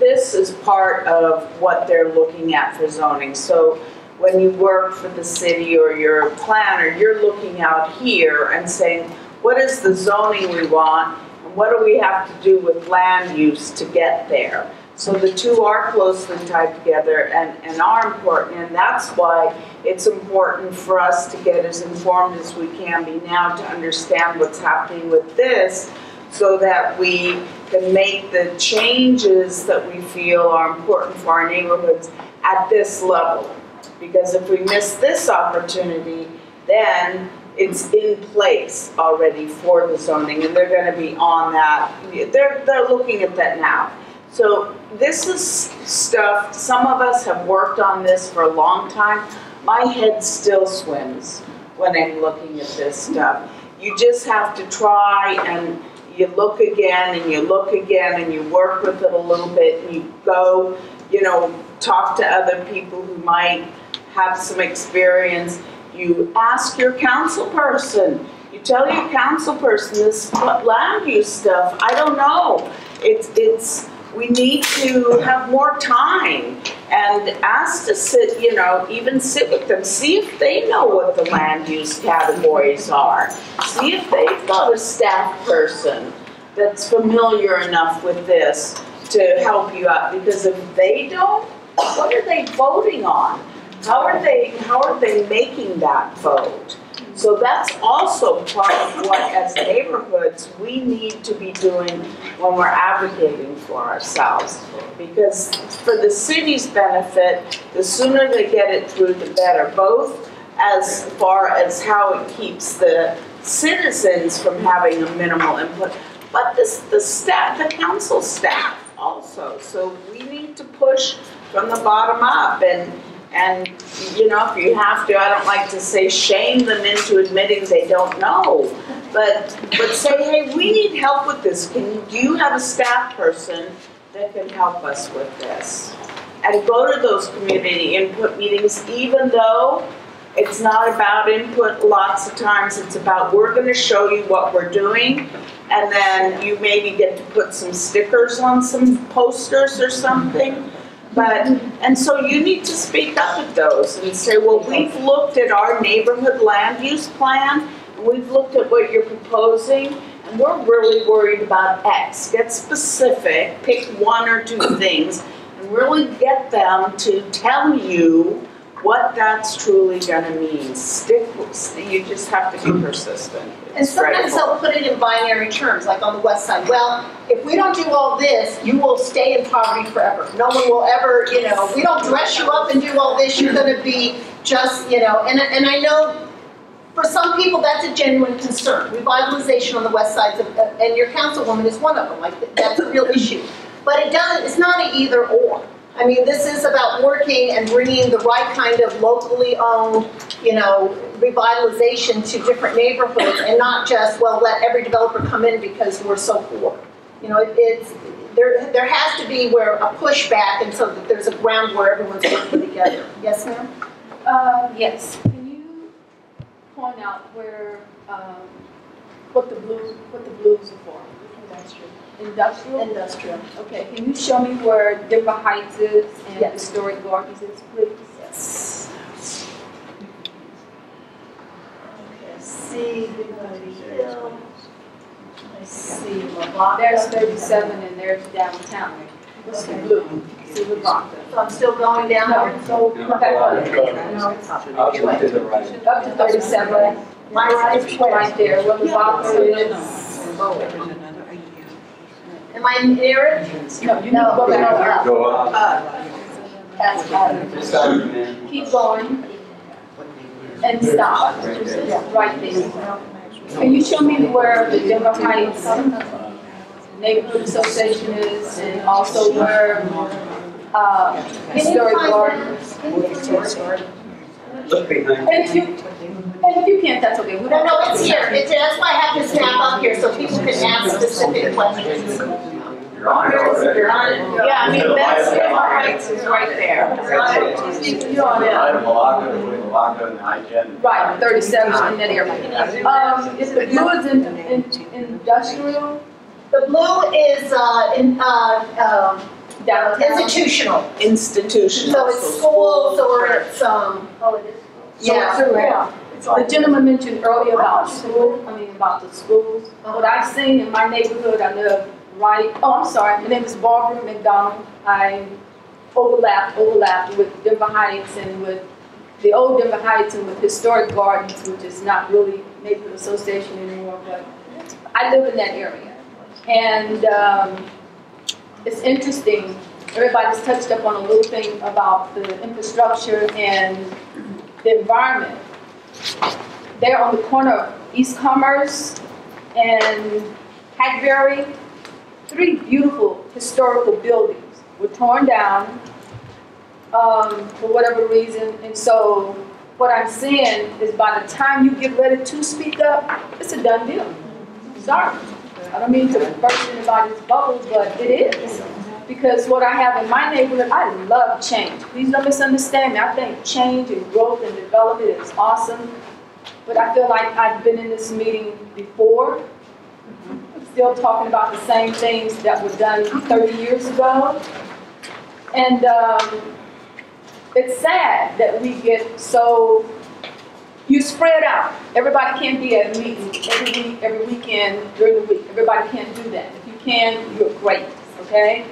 this is part of what they're looking at for zoning. So when you work for the city or you're a planner, you're looking out here and saying, what is the zoning we want? And what do we have to do with land use to get there? So the two are closely tied together and are important, and that's why it's important for us to get as informed as we can be now to understand what's happening with this so that we can make the changes that we feel are important for our neighborhoods at this level. Because if we miss this opportunity, then it's in place already for the zoning, and they're going to be on that. They're looking at that now. So this is stuff, some of us have worked on this for a long time. My head still swims when I'm looking at this stuff. You just have to try, and you look again, and you look again, and you work with it a little bit, and you go, you know, talk to other people who might have some experience. You ask your council person. You tell your council person, this land use stuff, I don't know. It's We need to have more time and ask to sit, you know, even sit with them, see if they know what the land use categories are, see if they've got a staff person that's familiar enough with this to help you out. Because if they don't, what are they voting on? How are they making that vote? So that's also part of what, as neighborhoods, we need to be doing when we're advocating for ourselves. Because for the city's benefit, the sooner they get it through, the better, both as far as how it keeps the citizens from having a minimal input, but the staff, the council staff also. So we need to push from the bottom up. And you know, if you have to, I don't like to say shame them into admitting they don't know, but say, hey, we need help with this. Do you have a staff person that can help us with this? And go to those community input meetings, even though it's not about input lots of times. It's about, we're going to show you what we're doing, and then you maybe get to put some stickers on some posters or something. But, and so you need to speak up at those and say, well, we've looked at our neighborhood land use plan, and we've looked at what you're proposing, and we're really worried about X. Get specific, pick one or two things, and really get them to tell you what that's truly going to mean. You just have to be persistent. And sometimes they'll put it in binary terms, like on the west side. Well, if we don't do all this, you will stay in poverty forever. No one will ever, you know, we don't dress you up and do all this, you're going to be just, you know. And I know for some people that's a genuine concern. Revitalization on the west side, and your councilwoman is one of them. Like, that's a real issue. But it doesn't, it's not an either or. I mean, this is about working and bringing the right kind of locally owned, you know, revitalization to different neighborhoods, and not just, well, let every developer come in because we're so poor. You know, it's there has to be where a pushback, and so that there's a ground where everyone's working together. Yes, ma'am? Yes. Can you point out where what the blues are for? Industrial. Industrial? Industrial. Okay, can you show me where Denver Heights is and yes. Historic Gardens is, please? Yes. Okay, I see Guadalupe Hill. I see Lavaca. There's 37 and there's downtown. What's the blue? See Lavaca. So I'm still going down? No, so I'll to the right. Up to 37. My right is right there. What Lavaca is lower. Am I near it? No, you know, go back up. That's right. Keep going. And stop. Yeah, right there. Can you show me where the Denver Heights Neighborhood Association is, and also where Historic Gardens? Look behind you. And if you can't, that's okay. We don't know it's here. That's why I have this map up here, so people can ask specific questions. You're on it already. You're on it. Yeah, I mean, that's Denver Heights is right there. You're on it. Right, 37 in that area. Is the blue is in industrial? The blue is institutional. Institutional. So it's schools or it's yeah. The gentleman mentioned earlier about school. I mean, about the schools. What I've seen in my neighborhood, I live right. Oh, I'm sorry. My name is Barbara McDonald. I overlapped with Denver Heights and with the old Denver Heights and with Historic Gardens, which is not really neighborhood association anymore. But I live in that area, and it's interesting. Everybody's touched up on a little thing about the infrastructure and the environment. They're on the corner of East Commerce and Hackberry. Three beautiful historical buildings were torn down for whatever reason. And so what I'm saying is, by the time you get ready to speak up, it's a done deal. Sorry. I don't mean to burst anybody's bubble, but it is. Because what I have in my neighborhood, I love change. Please don't misunderstand me. I think change and growth and development is awesome. But I feel like I've been in this meeting before. still talking about the same things that were done 30 years ago. And it's sad that we get so, you spread out. Everybody can't be at a meeting every week, every weekend, during the week. Everybody can't do that. If you can, you're great, okay?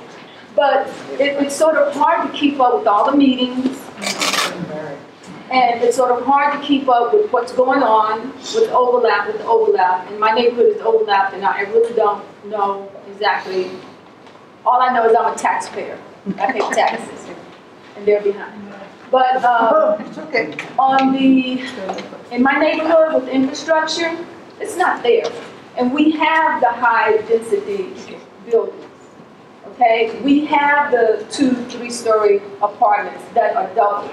But it's sort of hard to keep up with all the meetings. And it's sort of hard to keep up with what's going on with overlap, And my neighborhood is overlapped, and I really don't know exactly. All I know is I'm a taxpayer. I pay taxes, and they're behind. But in my neighborhood with infrastructure, it's not there. And we have the high-density buildings. Okay, we have the 2-, 3-story apartments that are double.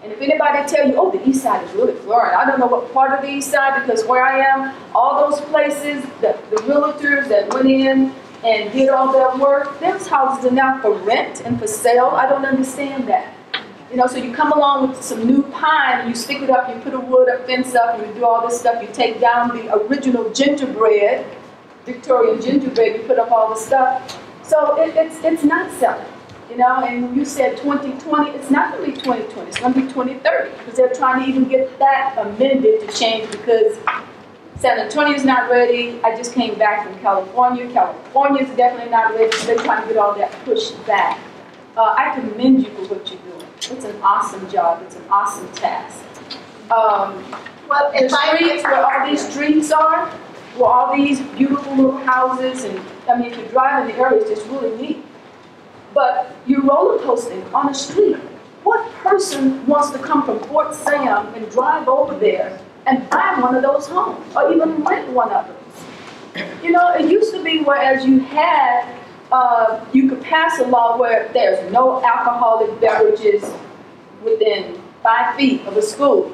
And if anybody tell you, oh, the east side is really florid, I don't know what part of the east side, because where I am, all those places, the realtors that went in and did all that work, those houses are now for rent and for sale. I don't understand that. You know, so you come along with some new pine, and you stick it up, you put a wood, a fence up, and you do all this stuff. You take down the original gingerbread, Victorian gingerbread, you put up all this stuff. So it's not selling. You know, and you said 2020, it's not going to be 2020, it's going to be 2030, because they're trying to even get that amended to change, because San Antonio's not ready. I just came back from California. California's definitely not ready, so they're trying to get all that pushed back. I commend you for what you're doing. It's an awesome job, it's an awesome task. Well, the streets where all these streets are, where all these beautiful little houses, and I mean, if you drive in the area, it's just really neat. But you're roller coasting on the street. What person wants to come from Fort Sam and drive over there and buy one of those homes, or even rent one of them? You know, it used to be whereas you had, you could pass a law where there's no alcoholic beverages within 5 feet of a school.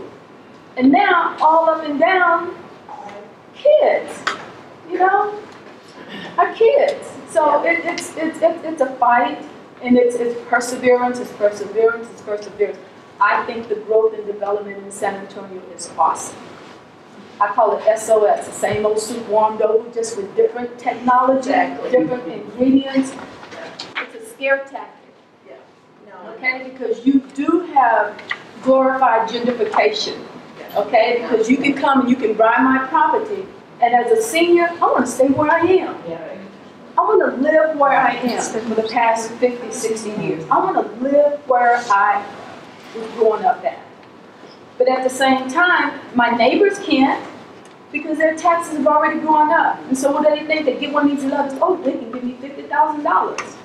And now, all up and down, kids, you know, are kids. So it's a fight, and it's perseverance, it's perseverance, it's perseverance. I think the growth and development in San Antonio is awesome. I call it SOS, the same old soup warmed over, just with different technology, different ingredients. It's a scare tactic, okay? Because you do have glorified gentrification, okay? Because you can come and you can buy my property, and as a senior, I want to stay where I am. I want to live where I am for the past 50, 60 years. I want to live where I was growing up at. But at the same time, my neighbors can't, because their taxes have already gone up. And so what do they think? They get one of these letters, oh, they can give me $50,000.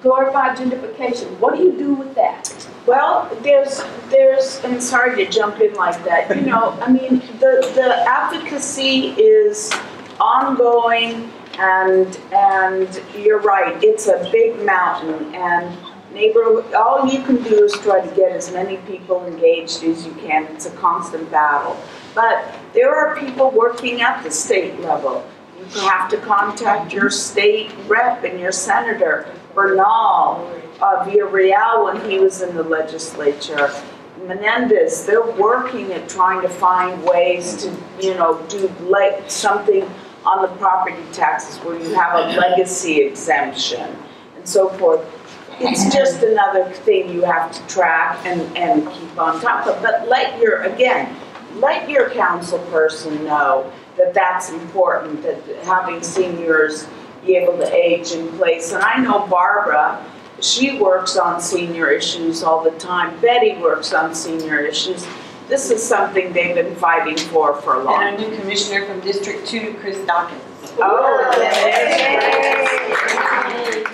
Glorified gentrification. What do you do with that? Well, there's, and sorry to jump in like that. You know, I mean, the advocacy is ongoing. And you're right, it's a big mountain, and neighborhood, all you can do is try to get as many people engaged as you can. It's a constant battle. But there are people working at the state level. You have to contact your state rep and your senator, Bernal, Villarreal when he was in the legislature, Menendez. They're working at trying to find ways to, you know, do like something on the property taxes where you have a legacy exemption and so forth. It's just another thing you have to track and keep on top of. But let your, again, let your council person know that that's important, that having seniors be able to age in place. And I know Barbara, she works on senior issues all the time. Betty works on senior issues. This is something they've been fighting for a long time. And our new commissioner from District 2, Chris Dawkins. Oh, yes.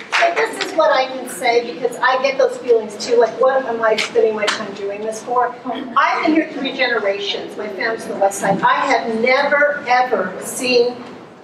So this is what I can say, because I get those feelings too, like what am I spending my time doing this for? I've been here 3 generations, my family's from the West Side. I have never, ever seen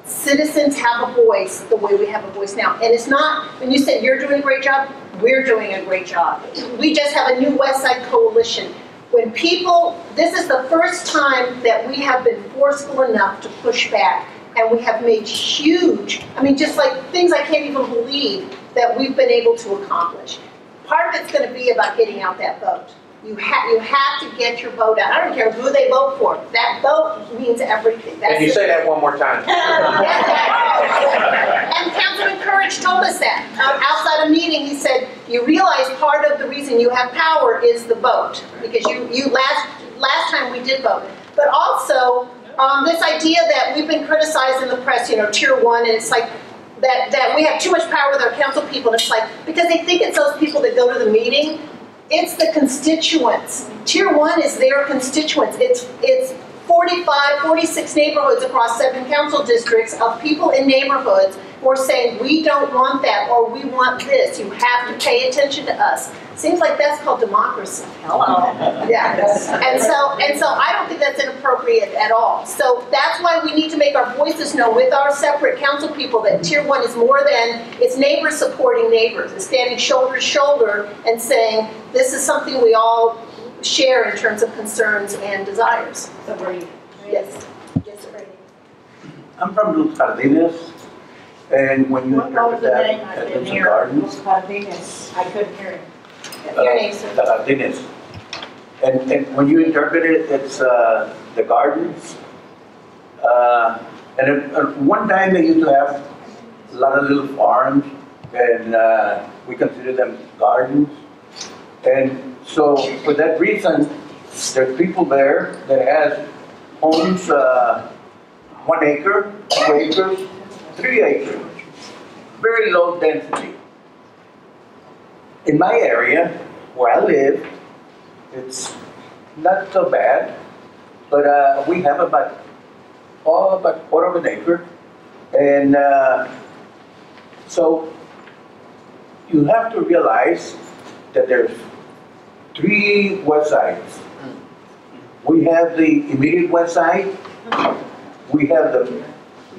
citizens have a voice the way we have a voice now. And it's not, when you say you're doing a great job, we're doing a great job. We just have a new West Side coalition. When people, this is the first time that we have been forceful enough to push back, and we have made huge, I mean, just like things I can't even believe that we've been able to accomplish. Part of it's going to be about getting out that vote. You have to get your vote out. I don't care who they vote for. That vote means everything. That's Can you say that one more time? And Councilman Courage told us that. Outside a meeting, he said, you realize part of the reason you have power is the vote. Because last time we did vote. But also, this idea that we've been criticized in the press, you know, Tier 1, and it's like, that we have too much power with our council people. And it's like, because they think it's those people that go to the meeting. It's the constituents. Tier 1 is their constituents. It's 45, 46 neighborhoods across 7 council districts of people in neighborhoods who are saying, we don't want that, or we want this. You have to pay attention to us. Seems like that's called democracy. Hello. Yes. And so I don't think that's inappropriate at all. So that's why we need to make our voices known with our separate council people that Tier 1 is more than it's neighbors supporting neighbors. It's standing shoulder to shoulder and saying, this is something we all share in terms of concerns and desires. So Brady. Yes. Yes, Brady. I'm from Los Jardines. And when you interpret that as the gardens, Jardines. I couldn't hear it. And when you interpret it, it's the gardens. And at one time they used to have a lot of little farms, and we consider them gardens. And so for that reason, there's people there that has homes, 1 acre, 2 acres, 3 acres, very low density. In my area, where I live, it's not so bad, but we have about a quarter of an acre, and so you have to realize that there's 3 websites. We have the immediate website, we have the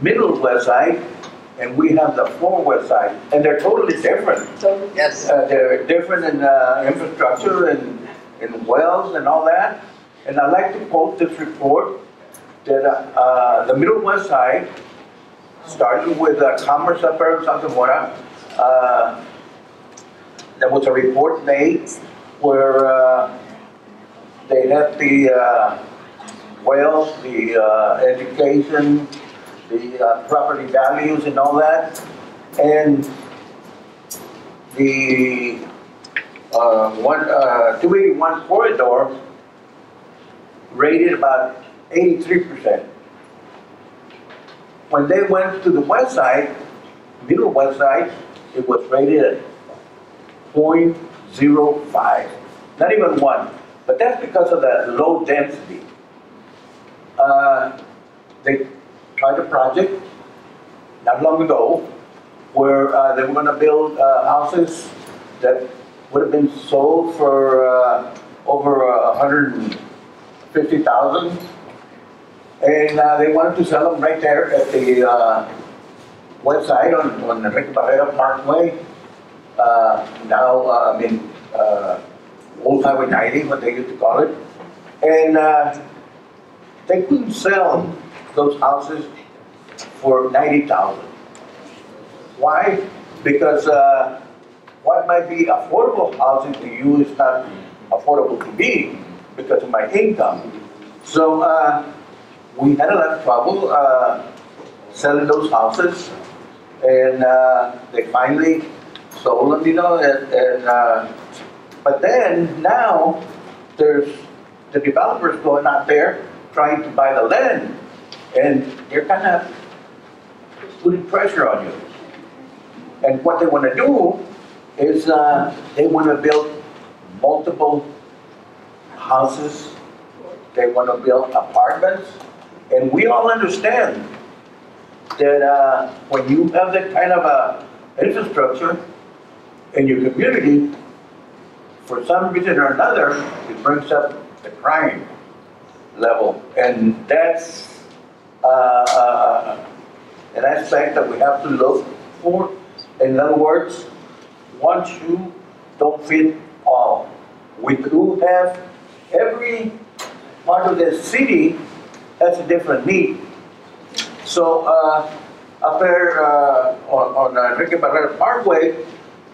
middle website, and we have the 4 websites, and they're totally different. Yes. They're different in infrastructure and wells and all that. And I'd like to quote this report that the Middle West Side started with Commerce Suburb Santa Mora. There was a report made where they had the wells, the education, the property values and all that, and the 281 corridor rated about 83%. When they went to the west side, middle west side, it was rated at 0.05, not even 1, but that's because of the low density. They tried a project not long ago where they were going to build houses that would have been sold for over $150,000, and they wanted to sell them right there at the website on the Mackie Parkway. Old Highway 90, what they used to call it, and they couldn't sell those houses for $90,000. Why? Because what might be affordable housing to you is not affordable to me because of my income. So we had a lot of trouble selling those houses, and they finally sold them, you know. But then now there's the developers going out there trying to buy the land. And they're kind of putting pressure on you. And what they want to do is they want to build multiple houses. They want to build apartments. And we all understand that when you have that kind of infrastructure in your community, for some reason or another, it brings up the crime level. And that's an aspect that we have to look for. In other words, one shoe don't fit all. We do have every part of the city has a different need. So up there on Ricky Barrera Parkway,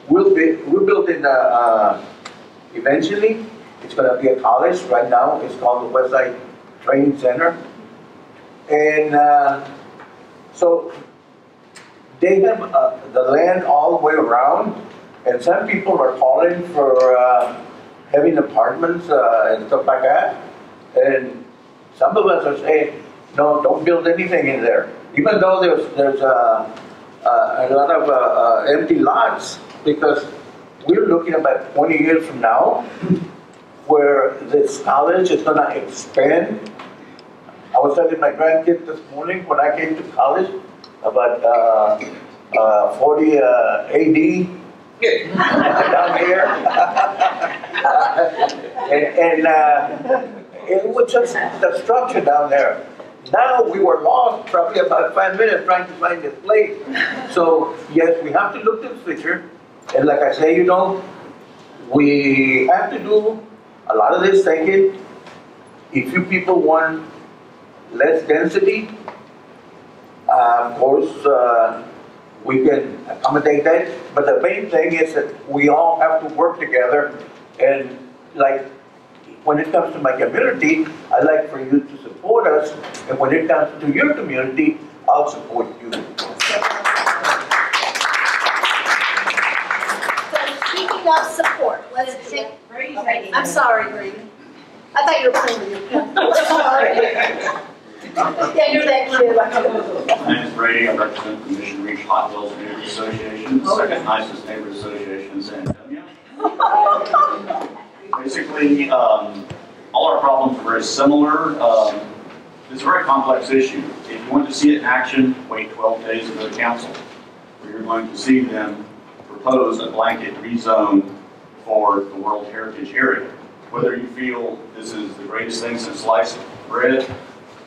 we'll build in eventually It's going to be a college. Right now, it's called the Westside Training Center. And so they have the land all the way around. And some people are calling for having apartments and stuff like that. And some of us are saying, no, don't build anything in there. Even though there's a lot of empty lots, because we're looking about 20 years from now, where this college is going to expand. I was telling my grandkids this morning, when I came to college, about 40 AD, down here, and it was just the structure down there. Now we were lost probably about 5 minutes trying to find this place. So yes, we have to look to the future, and like I say, you know, we have to do a lot of this thinking. If you people want less density, of course, we can accommodate that, but the main thing is that we all have to work together. And like, when it comes to my community, I'd like for you to support us, and when it comes to your community, I'll support you. So speaking of support, let's take, okay, I'm sorry, Brady. I thought you were playing with you. Yeah, you're that kid. My name is Brady. I represent the Mission Reach Hot Hills Neighborhood Association, the second nicest neighborhood association in San Antonio. Basically, all our problems are very similar. It's a very complex issue. If you want to see it in action, wait 12 days to the council, where you're going to see them propose a blanket rezone for the World Heritage Area. Whether you feel this is the greatest thing since sliced bread,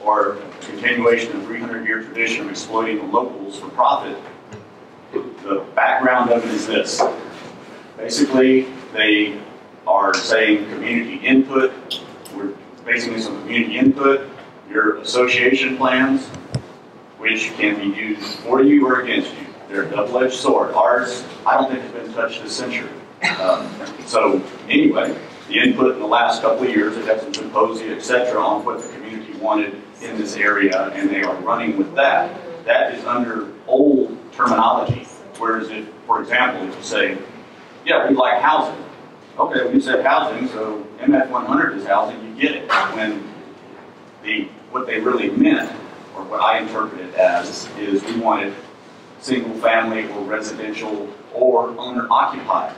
or continuation of 300-year tradition of exploiting the locals for profit, the background of it is this. Basically, they are saying community input. We're basing this on community input, your association plans, which can be used for you or against you. They're a double-edged sword. Ours, I don't think, has been touched this century. So anyway, the input in the last couple of years, they've had some symposia, etc., on what the community wanted in this area, and they are running with that. That is under old terminology. Whereas if, for example, if you say, yeah, we like housing. Okay, we said housing, so MF 100 is housing, you get it. When what they really meant, or what I interpret it as, is we wanted single family or residential or owner-occupied.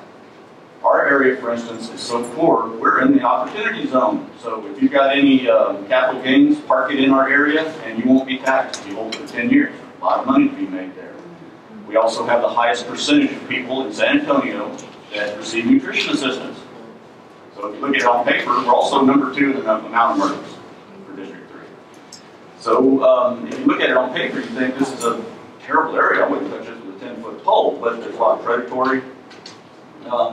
Our area, for instance, is so poor, we're in the opportunity zone. So if you've got any capital gains, park it in our area, and you won't be taxed. You hold it for 10 years. A lot of money to be made there. We also have the highest percentage of people in San Antonio that receive nutrition assistance. So if you look at it on paper, we're also number 2 in the amount of murders for District 3. So if you look at it on paper, you think this is a terrible area. I wouldn't touch it with a 10-foot pole, but there's a lot of predatory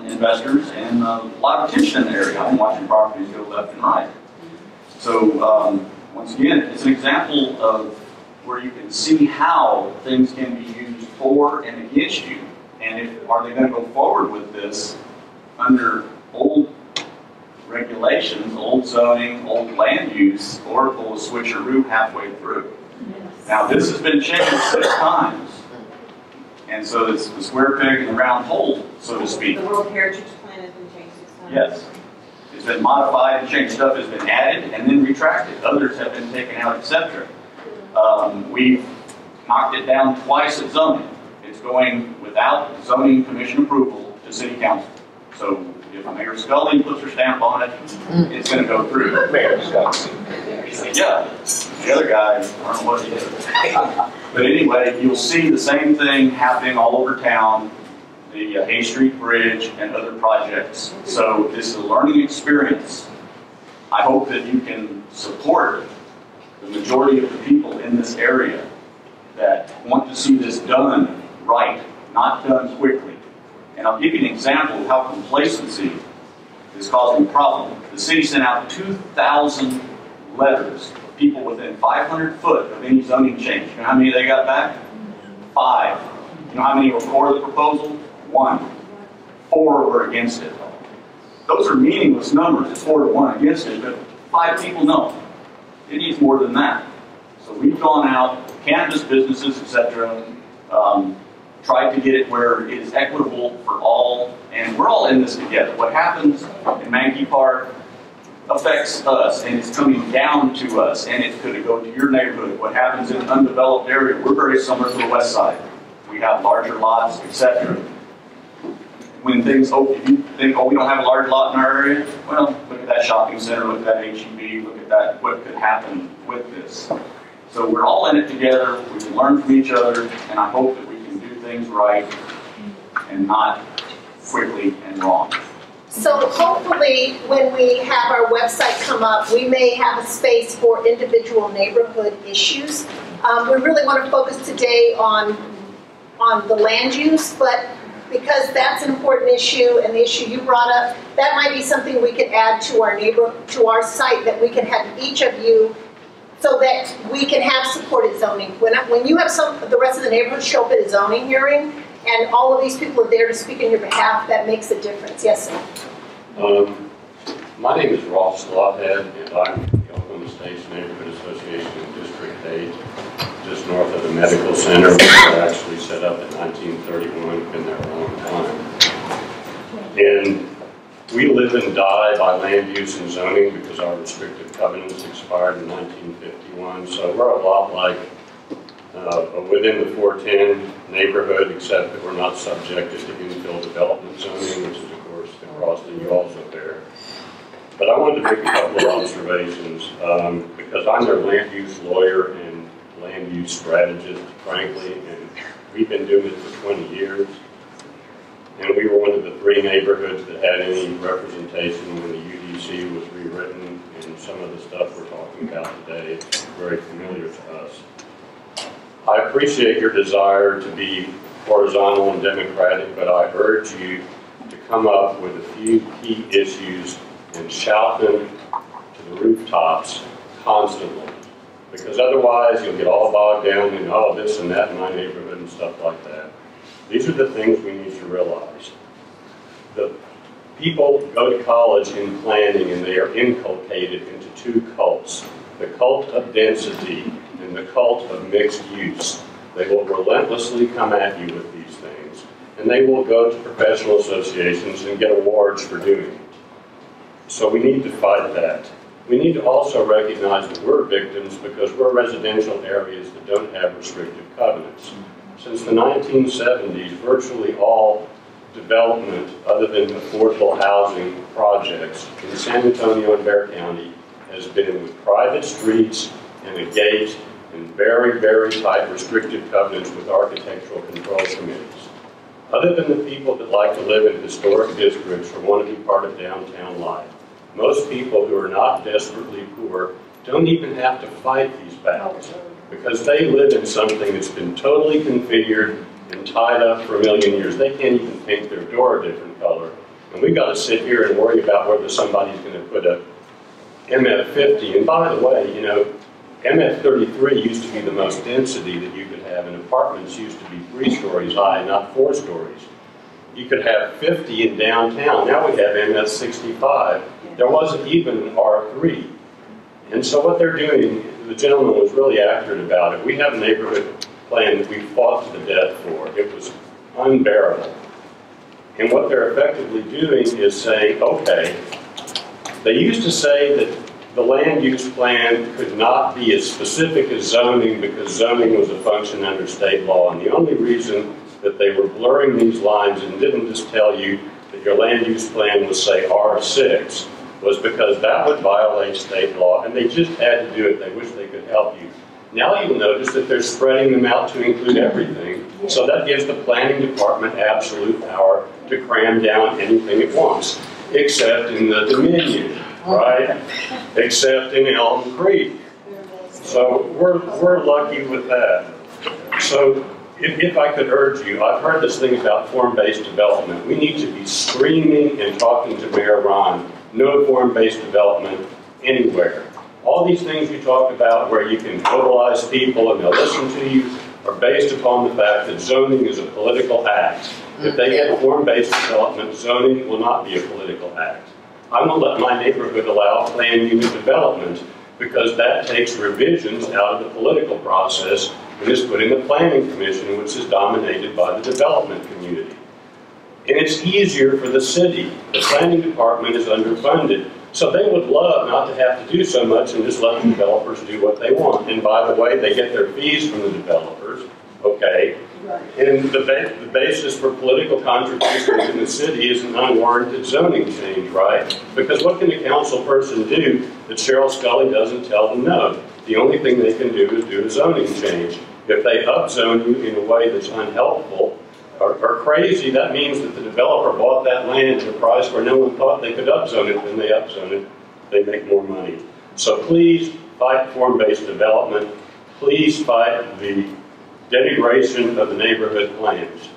investors and a lot of attention in the area. I'm watching properties go left and right. So once again, it's an example of where you can see how things can be used for and against you. And if, are they going to go forward with this under old regulations, old zoning, old land use, or will switcheroo halfway through? Yes. Now this has been changed 6 times. And so it's the square peg in the round hole, so to speak. The World Heritage Plan has been changed 6 times. Yes. It's been modified and changed. Stuff has been added and then retracted. Others have been taken out, etc. We've knocked it down twice at zoning. It's going without zoning commission approval to city council. So if Mayor Scully puts her stamp on it, it's going to go through. Mayor Scully. Yeah. The other guy, I don't know what he did. But anyway, you'll see the same thing happening all over town, the Hay Street Bridge and other projects. So this is a learning experience. I hope that you can support the majority of the people in this area that want to see this done right, not done quickly. And I'll give you an example of how complacency is causing a problem. The city sent out 2,000 letters. People within 500 foot of any zoning change. You know how many they got back? 5. You know how many were for the proposal? 1. 4 were against it. Those are meaningless numbers. It's 4 to 1 against it, but 5 people know. It needs more than that. So we've gone out, cannabis businesses, etc., tried to get it where it is equitable for all, and we're all in this together. What happens in Mackie Park affects us, and it's coming down to us, and it could go to your neighborhood. What happens in an undeveloped area, we're very similar to the west side. We have larger lots, etc. When things open, you think, oh, we don't have a large lot in our area? Well, look at that shopping center, look at that HEB, look at that, what could happen with this. So we're all in it together, we can learn from each other, and I hope that we can do things right and not quickly and wrong. So hopefully when we have our website come up, we may have a space for individual neighborhood issues. We really want to focus today on the land use, but because that's an important issue and the issue you brought up, that might be something we could add to our site, that we can have each of you so that we can have supported zoning. When you have the rest of the neighborhood show up at a zoning hearing and all of these people are there to speak on your behalf, that makes a difference. Yes, sir? My name is Ross Lawhead, and I'm with the Oklahoma State's Neighborhood Association in District 8, just north of the medical center, which was actually set up in 1931, been there a long time. And we live and die by land use and zoning because our restrictive covenants expired in 1951, so we're a lot like within the 410 neighborhood, except that we're not subjected to infill development zoning, which is, of course, in Rosslyn, you also bear. But I wanted to make a couple of observations, because I'm their land use lawyer and land use strategist, frankly, and we've been doing it for 20 years. And we were one of the 3 neighborhoods that had any representation when the UDC was rewritten, and some of the stuff we're talking about today is very familiar to us. I appreciate your desire to be horizontal and democratic, but I urge you to come up with a few key issues and shout them to the rooftops constantly, because otherwise you'll get all bogged down in, oh, this and that in my neighborhood and stuff like that. These are the things we need to realize. The people go to college in planning, and they are inculcated into 2 cults, the cult of density and the cult of mixed use. They will relentlessly come at you with these things, and they will go to professional associations and get awards for doing it. So we need to fight that. We need to also recognize that we're victims because we're residential areas that don't have restrictive covenants. Since the 1970s, virtually all development other than affordable housing projects in San Antonio and Bexar County has been with private streets and a gate and very, very tight restrictive covenants with architectural control committees. Other than the people that like to live in historic districts or want to be part of downtown life, most people who are not desperately poor don't even have to fight these battles because they live in something that's been totally configured and tied up for a million years. They can't even paint their door a different color. And we've got to sit here and worry about whether somebody's going to put a MF50. And by the way, you know, MF33 used to be the most density that you could have, and apartments used to be 3 stories high, not 4 stories. You could have 50 in downtown. Now we have MF65. There wasn't even an R3. And so what they're doing, the gentleman was really accurate about it. We have a neighborhood plan that we fought to the death for. It was unbearable. And what they're effectively doing is saying, okay, they used to say that the land use plan could not be as specific as zoning because zoning was a function under state law. And the only reason that they were blurring these lines and didn't just tell you that your land use plan was, say, R6, was because that would violate state law, and they just had to do it. They wish they could help you. Now you'll notice that they're spreading them out to include everything, so that gives the planning department absolute power to cram down anything it wants, except in the Dominion, right? Except in Elm Creek. So we're lucky with that. So if I could urge you, I've heard this thing about form-based development. We need to be screaming and talking to Mayor Ron, no form-based development anywhere. All these things you talked about where you can mobilize people and they'll listen to you are based upon the fact that zoning is a political act. If they get form-based development, zoning will not be a political act. I won't let my neighborhood allow planned unit development because that takes revisions out of the political process and is put in the planning commission, which is dominated by the development community. And it's easier for the city. The planning department is underfunded. So they would love not to have to do so much and just let the developers do what they want. And by the way, they get their fees from the developers, okay? And the basis for political contributions in the city is an unwarranted zoning change, right? Because what can a council person do that Cheryl Scully doesn't tell them no? The only thing they can do is do a zoning change. If they upzone you in a way that's unhelpful, or crazy, that means that the developer bought that land at a price where no one thought they could upzone it. When they upzone it, they make more money. So please fight form-based development. Please fight the denigration of the neighborhood plans.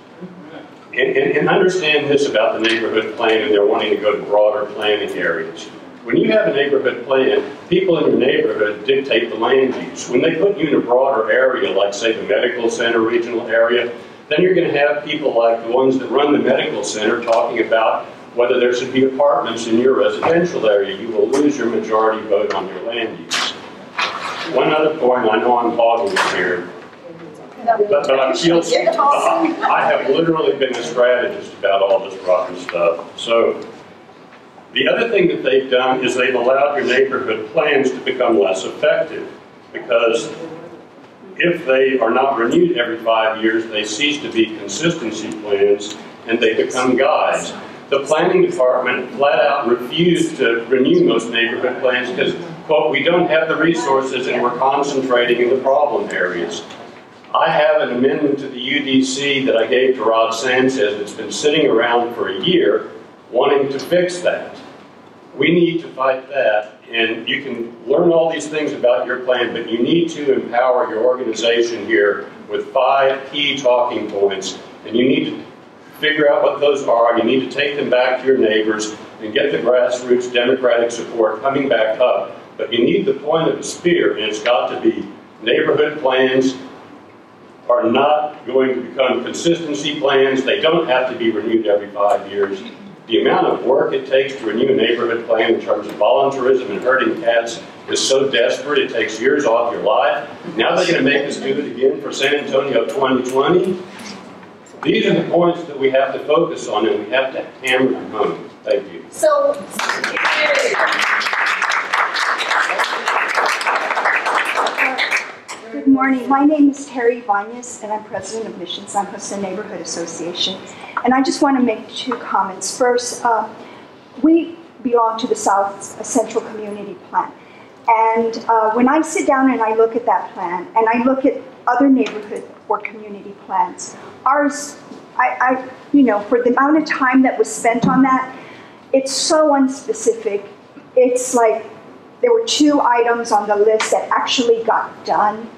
And understand this about the neighborhood plan, and they're wanting to go to broader planning areas. When you have a neighborhood plan, people in your neighborhood dictate the land use. When they put you in a broader area, like say the medical center regional area, then you're going to have people like the ones that run the medical center talking about whether there should be apartments in your residential area. You will lose your majority vote on your land use. One other point, I know I'm hogging here, but I have literally been a strategist about all this rotten stuff. So the other thing that they've done is they've allowed your neighborhood plans to become less effective, because if they are not renewed every 5 years, they cease to be consistency plans and they become guides. The planning department flat out refused to renew most neighborhood plans because, quote, we don't have the resources and we're concentrating in the problem areas. I have an amendment to the UDC that I gave to Rod Sanchez that's been sitting around for a year wanting to fix that. We need to fight that, and you can learn all these things about your plan, but you need to empower your organization here with 5 key talking points, and you need to figure out what those are, and you need to take them back to your neighbors and get the grassroots democratic support coming back up. But you need the point of the spear, and it's got to be neighborhood plans are not going to become consistency plans. They don't have to be renewed every 5 years. The amount of work it takes to renew a neighborhood plan in terms of volunteerism and herding cats is so desperate it takes years off your life. Now they're going to make us do it again for San Antonio 2020. These are the points that we have to focus on, and we have to hammer them home. Thank you. So, good morning. My name is Terry Ibanez, and I'm president of Mission San Jose Neighborhood Association. And I just want to make 2 comments. First, we belong to the South Central Community Plan. And when I sit down and I look at that plan, and I look at other neighborhood or community plans, ours, for the amount of time that was spent on that, it's so unspecific. It's like there were 2 items on the list that actually got done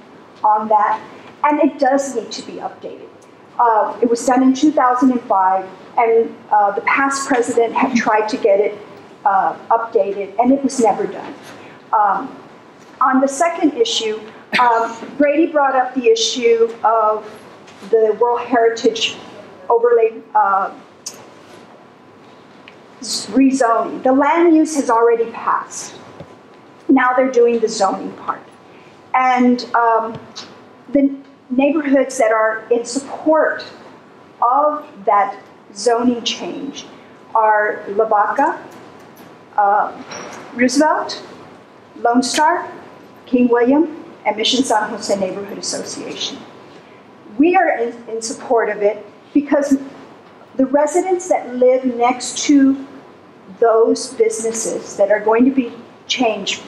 on that. And it does need to be updated. It was done in 2005, and the past president had tried to get it updated, and it was never done. On the second issue, Brady brought up the issue of the World Heritage overlay rezoning. The land use has already passed. Now they're doing the zoning part. And the neighborhoods that are in support of that zoning change are Lavaca, Roosevelt, Lone Star, King William, and Mission San Jose Neighborhood Association. We are in support of it because the residents that live next to those businesses that are going to be changed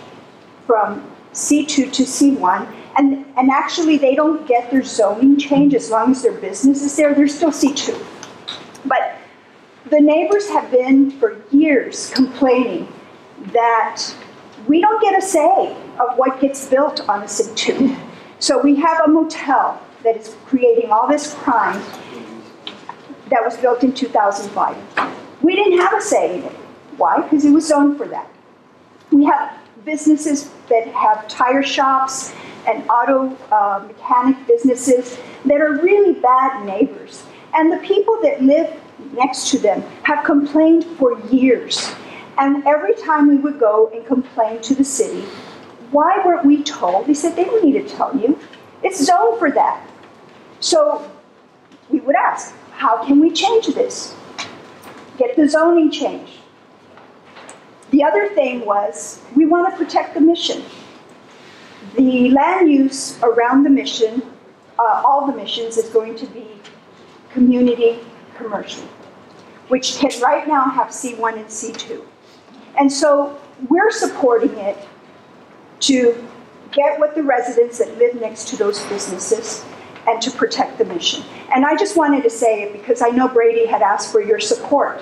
from C2 to C1, and actually they don't get their zoning change as long as their business is there, they're still C2. But the neighbors have been for years complaining that we don't get a say of what gets built on a C2. So we have a motel that is creating all this crime that was built in 2005. We didn't have a say in it. Why? Because it was zoned for that. We have businesses that have tire shops and auto mechanic businesses that are really bad neighbors. And the people that live next to them have complained for years. And every time we would go and complain to the city, why weren't we told? They said, they don't need to tell you. It's zoned for that. So we would ask, how can we change this? Get the zoning changed. The other thing was, we want to protect the mission. The land use around the mission, all the missions, is going to be community commercial, which can right now have C1 and C2. And so we're supporting it to get with the residents that live next to those businesses and to protect the mission. And I just wanted to say it because I know Brady had asked for your support.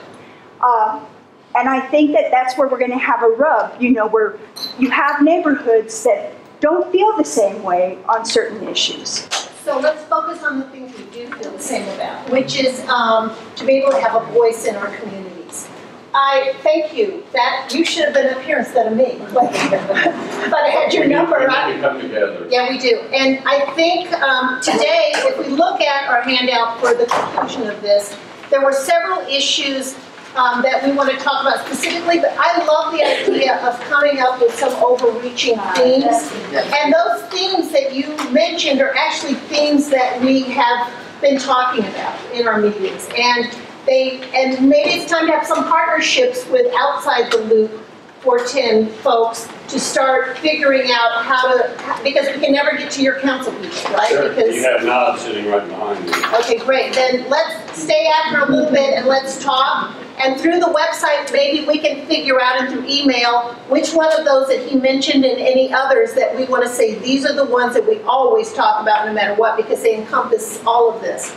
And I think that that's where we're going to have a rub, you know, where you have neighborhoods that don't feel the same way on certain issues. So let's focus on the things we do feel the same about, which is to be able to have a voice in our communities. I thank you. That you should have been up here instead of me. Like, but I had your number. We need to come together. Yeah, we do. And I think today, if we look at our handout for the conclusion of this, there were several issues that we want to talk about specifically, but I love the idea of coming up with some overreaching themes. And those themes that you mentioned are actually themes that we have been talking about in our meetings. And maybe it's time to have some partnerships with outside the loop 410 folks to start figuring out how to, because we can never get to your council meeting, right? Sure. Because you have Nod sitting right behind you. Okay, great. Then let's stay after a little bit and let's talk. And through the website, maybe we can figure out, and through email, which one of those that he mentioned and any others that we want to say, these are the ones that we always talk about no matter what, because they encompass all of this.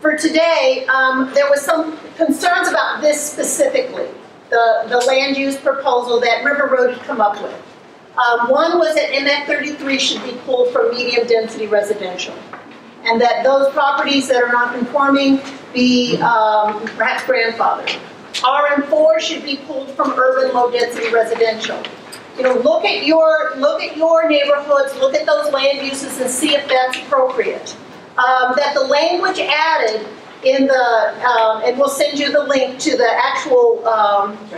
For today, there was some concerns about this specifically, the land use proposal that River Road had come up with. One was that MF 33 should be pulled from medium density residential, and that those properties that are not conforming be perhaps grandfathered. RM4 should be pulled from urban low-density residential. You know, look at your neighborhoods, look at those land uses, and see if that's appropriate. That the language added in the and we'll send you the link to the actual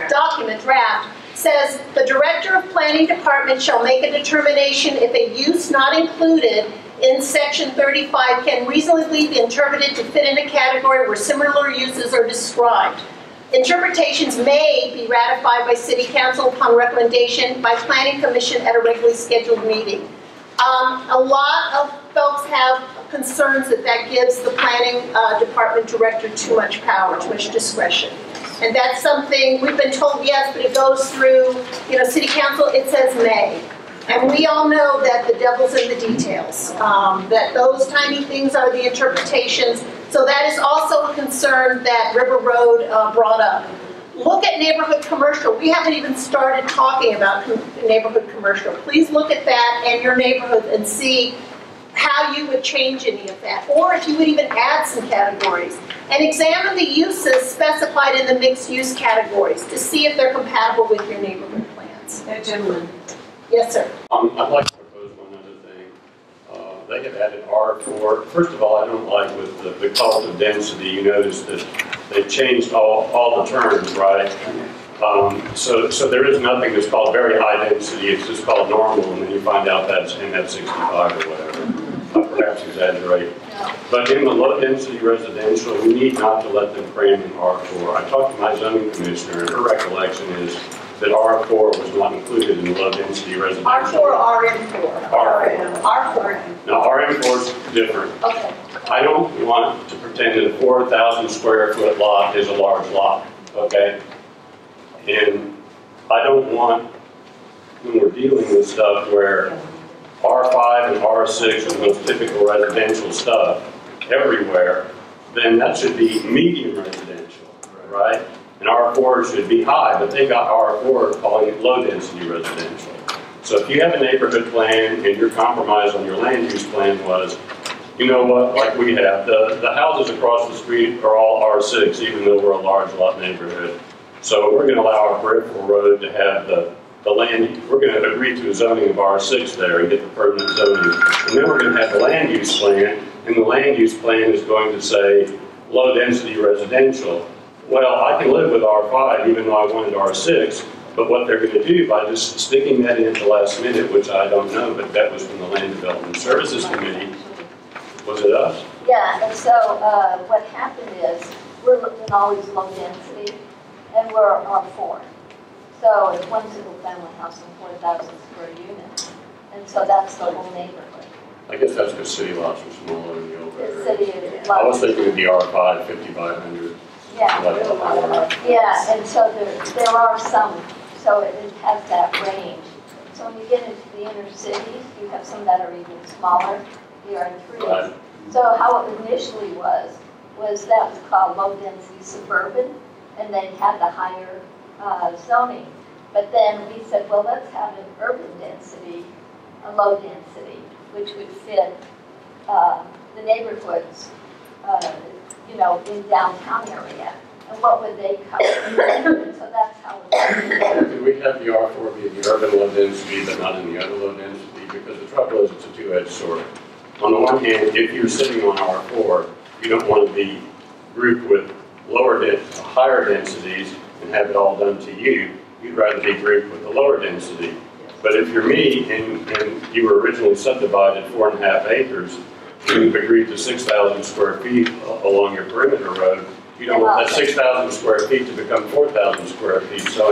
document draft. Says the director of planning department shall make a determination if a use not included in section 35 can reasonably be interpreted to fit in a category where similar uses are described. Interpretations may be ratified by city council upon recommendation by planning commission at a regularly scheduled meeting. A lot of folks have concerns that that gives the planning department director too much power, too much discretion. And that's something we've been told yes, but it goes through, you know, city council, it says may. And we all know that the devil's in the details, that those tiny things are the interpretations. So that is also a concern that River Road brought up. Look at neighborhood commercial. We haven't even started talking about neighborhood commercial. Please look at that and your neighborhood and see how you would change any of that, or if you would even add some categories. And examine the uses specified in the mixed use categories to see if they're compatible with your neighborhood plans. Hey, gentlemen. Yes, sir. I'd like to propose one other thing. They have added R4. First of all, I don't like with the cost of density. You notice that they've changed all the terms, right? So there is nothing that's called very high density. It's just called normal, and then you find out that's MF65 or whatever. I perhaps exaggerate. But in the low density residential, we need not to let them cram in R4. I talked to my zoning commissioner, and her recollection is that R4 was not included in low-density residential. R4 or RM4? R4. R4. Now, RM4 is different. Okay. I don't want to pretend that a 4,000 square foot lot is a large lot, okay? And I don't want, when we're dealing with stuff where R5 and R6 are the most typical residential stuff everywhere, then that should be medium residential, right? And R4 should be high, but they got R4 calling it low-density residential. So if you have a neighborhood plan and your compromise on your land use plan was, you know what, like we have, the houses across the street are all R6, even though we're a large lot neighborhood. So we're going to allow our peripheral road to have the land, we're going to agree to a zoning of R6 there and get the permanent zoning. And then we're going to have the land use plan, and the land use plan is going to say low-density residential. well, I can live with R5 even though I wanted R6, but what they're going to do by just sticking that in at the last minute, which I don't know, but that was from the Land Development Services Committee. Was it us? Yeah, and so what happened is we're looking at all these low density, and we're on 4. So it's one single family house and 4,000 square units. And so that's the whole neighborhood. I guess that's because city lots are smaller than the old area. I was thinking it would be R5, 50 by 100. Yeah, like yeah, and so there are some, so it has that range. So when you get into the inner cities, you have some that are even smaller, the R3s. Right. So how it initially was that was called low-density suburban, and then had the higher zoning. But then we said, well, let's have an urban density, a low density, which would fit the neighborhoods, you know, in downtown area. And what would they cover? So that's how it works. Did we have the R4 be in the urban low density, but not in the other low density? Because the trouble is it's a two-edged sword. On the one hand, if you're sitting on R4, you don't want to be grouped with lower higher densities and have it all done to you. You'd rather be grouped with the lower density. But if you're me and you were originally subdivided 4.5 acres, you've agreed to 6,000 square feet along your perimeter road, you don't want that 6,000 square feet to become 4,000 square feet. So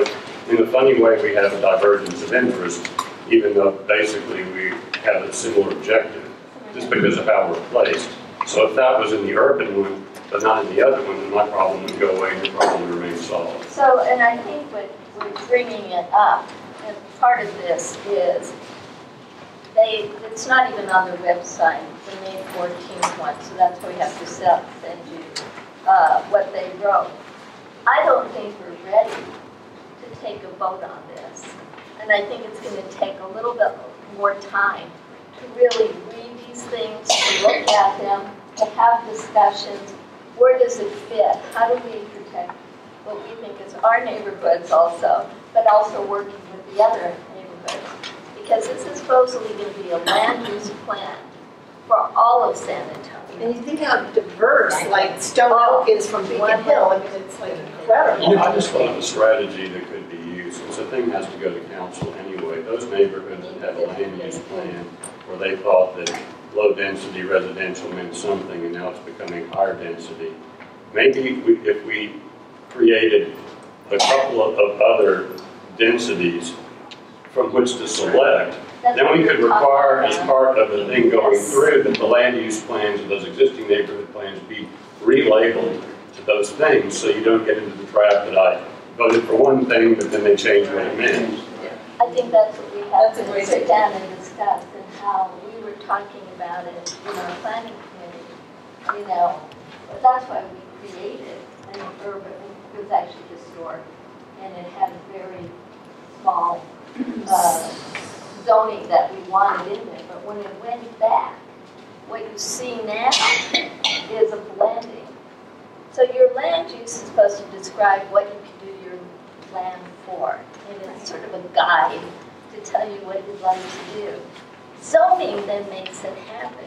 in a funny way, we have a divergence of interest, even though basically we have a similar objective, just because of how we're placed. So if that was in the urban one, but not in the other one, then my problem would go away and your problem would remain solved. So, and I think what we're bringing it up, and part of this is, it's not even on their website, the May 14th one, so that's why we have to send you what they wrote. I don't think we're ready to take a vote on this, and I think it's going to take a little bit more time to really read these things, to look at them, to have discussions. Where does it fit? How do we protect what we think is our neighborhoods also, but also working with the other neighborhoods? Because this is supposedly going to be a land use plan for all of San Antonio. And you think how diverse, like Stone Oak is from Beacon Hill. I mean, it's like incredible. Well, I just thought of a strategy that could be used. It's a thing that has to go to council anyway. Those neighborhoods that have a land use plan where they thought that low density residential meant something, and now it's becoming higher density. Maybe if we created a couple of other densities from which to select, then we could require as part of the thing going through that the land use plans or those existing neighborhood plans be relabeled to those things, so you don't get into the trap that I voted for one thing, but then they change what it meant. I think that's what we have to sit down and discuss, and how we were talking about it in our planning committee. You know, that's why we created an urban, it was actually historic, and it had a very small zoning that we wanted in there. But when it went back, what you see now is a blending. So your land use is supposed to describe what you can do your land for, and it's sort of a guide to tell you what you'd like to do. Zoning then makes it happen.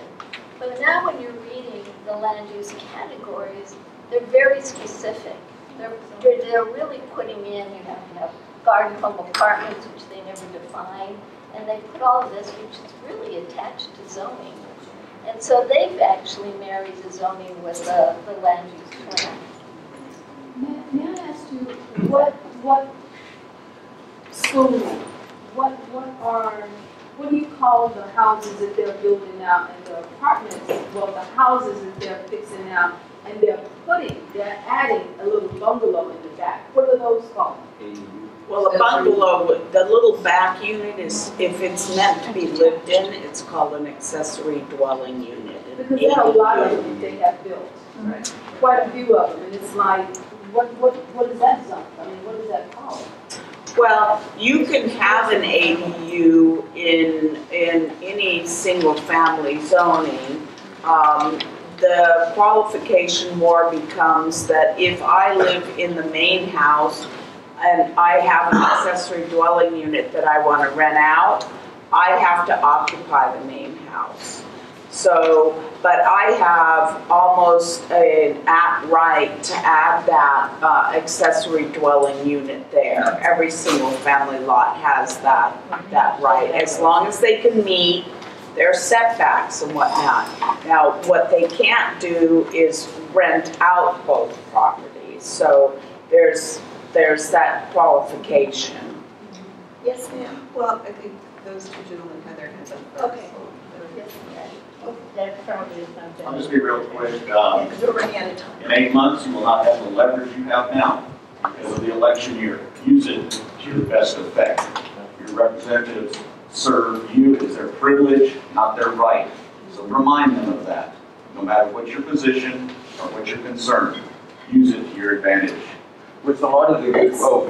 But now when you're reading the land use categories, they're very specific. They're really putting in, you have to have garden home apartments, which they never define, and they put all of this, which is really attached to zoning. And so they've actually married the zoning with the land use plan. May I ask you, what do you call the houses that they're building out and the apartments, well, the houses that they're fixing out, and they're adding a little bungalow in the back? What are those called? Well, a bungalow, the little back unit is, if it's meant to be lived in, it's called an accessory dwelling unit. Because there are a lot of them they have built, right? Quite a few of them, and it's like, what is that something? I mean, what is that called? Well, you can have an ADU in any single family zoning. The qualification more becomes that if I live in the main house and I have an accessory dwelling unit that I want to rent out, I have to occupy the main house. So, but I have almost an at-right to add that accessory dwelling unit there. Every single family lot has that right, as long as they can meet their setbacks and whatnot. Now, what they can't do is rent out both properties. So there's that qualification. Yes, ma'am. Well, I think those two gentlemen had their hands up first. Okay. Yes, okay. That probably is not bad. I'll just be real quick. Because we're running out of time. In 8 months, you will not have the leverage you have now because of the election year. Use it to your best effect. Your representatives serve you. It is their privilege, not their right. So remind them of that. No matter what your position or what your concern, use it to your advantage. With a lot of the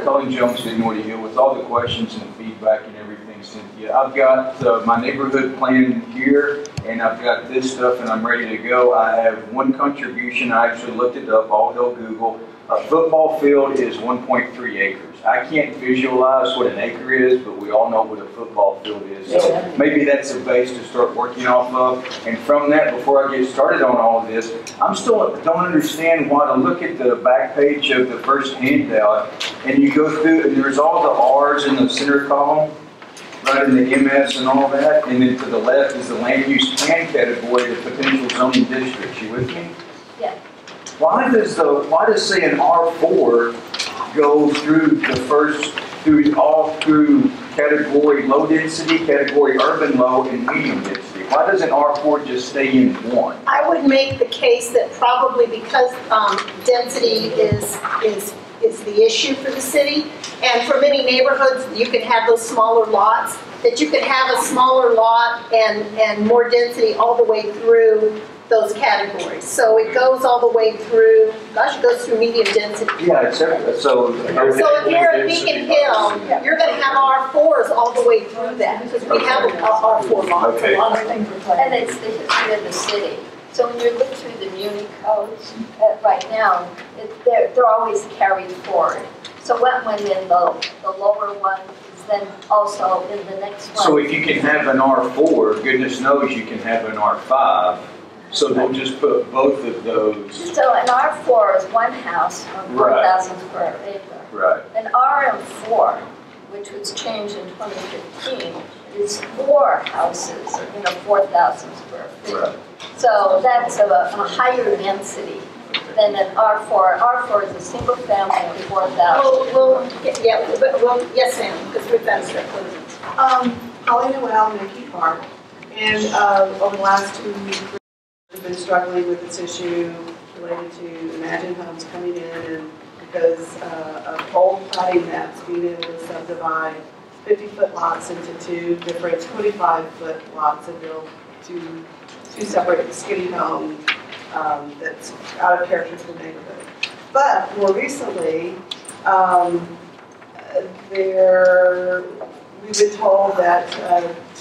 Cullen Jones didn't want to deal with all the questions and feedback and everything, Cynthia. I've got my neighborhood plan here, and I've got this stuff, and I'm ready to go. I have one contribution. I actually looked it up. I'll help Google. A football field is 1.3 acres. I can't visualize what an acre is, but we all know what a football field is. So maybe that's a base to start working off of. And from that, before I get started on all of this, I'm still don't understand why to look at the back page of the first handout, and you go through, and there's all the R's in the center column, right in the MS and all that, and then to the left is the land use plan category, the potential zoning districts. You with me? Yeah. Why does say an R4 go through the first through category low density, category urban low, and medium density? Why doesn't R4 just stay in one? I would make the case that probably because density is the issue for the city, and for many neighborhoods you can have those smaller lots. That you can have a smaller lot and more density all the way through those categories. So it goes all the way through, gosh, it goes through medium density. Yeah, exactly. So if you're at Beacon Hill, you're going to have R4s all the way through that, because we have an R4 lot. Okay. And it's the history of the city. So when you look through the Muni codes right now, they're always carried forward. So Wentworth in the lower one, then also in the next one. So if you can have an R4, goodness knows you can have an R5. So they'll just put both of those. So an R4 is one house on 4,000 square acre. Right. An RM4, which was changed in 2015, is four houses in a 4,000 square feet. Right. So that's a higher density than an R4. R4 is a single family of 4,000. Yes, ma'am, because we've done strip closings. Holly Noel, Mackie Park, and over the last 2 weeks, we've been struggling with this issue related to Imagine Homes coming in, and because of old plotting maps being able to subdivide 50-foot lots into two different 25-foot lots and build two separate skinny homes. That's out of character for the neighborhood. But more recently, we've been told that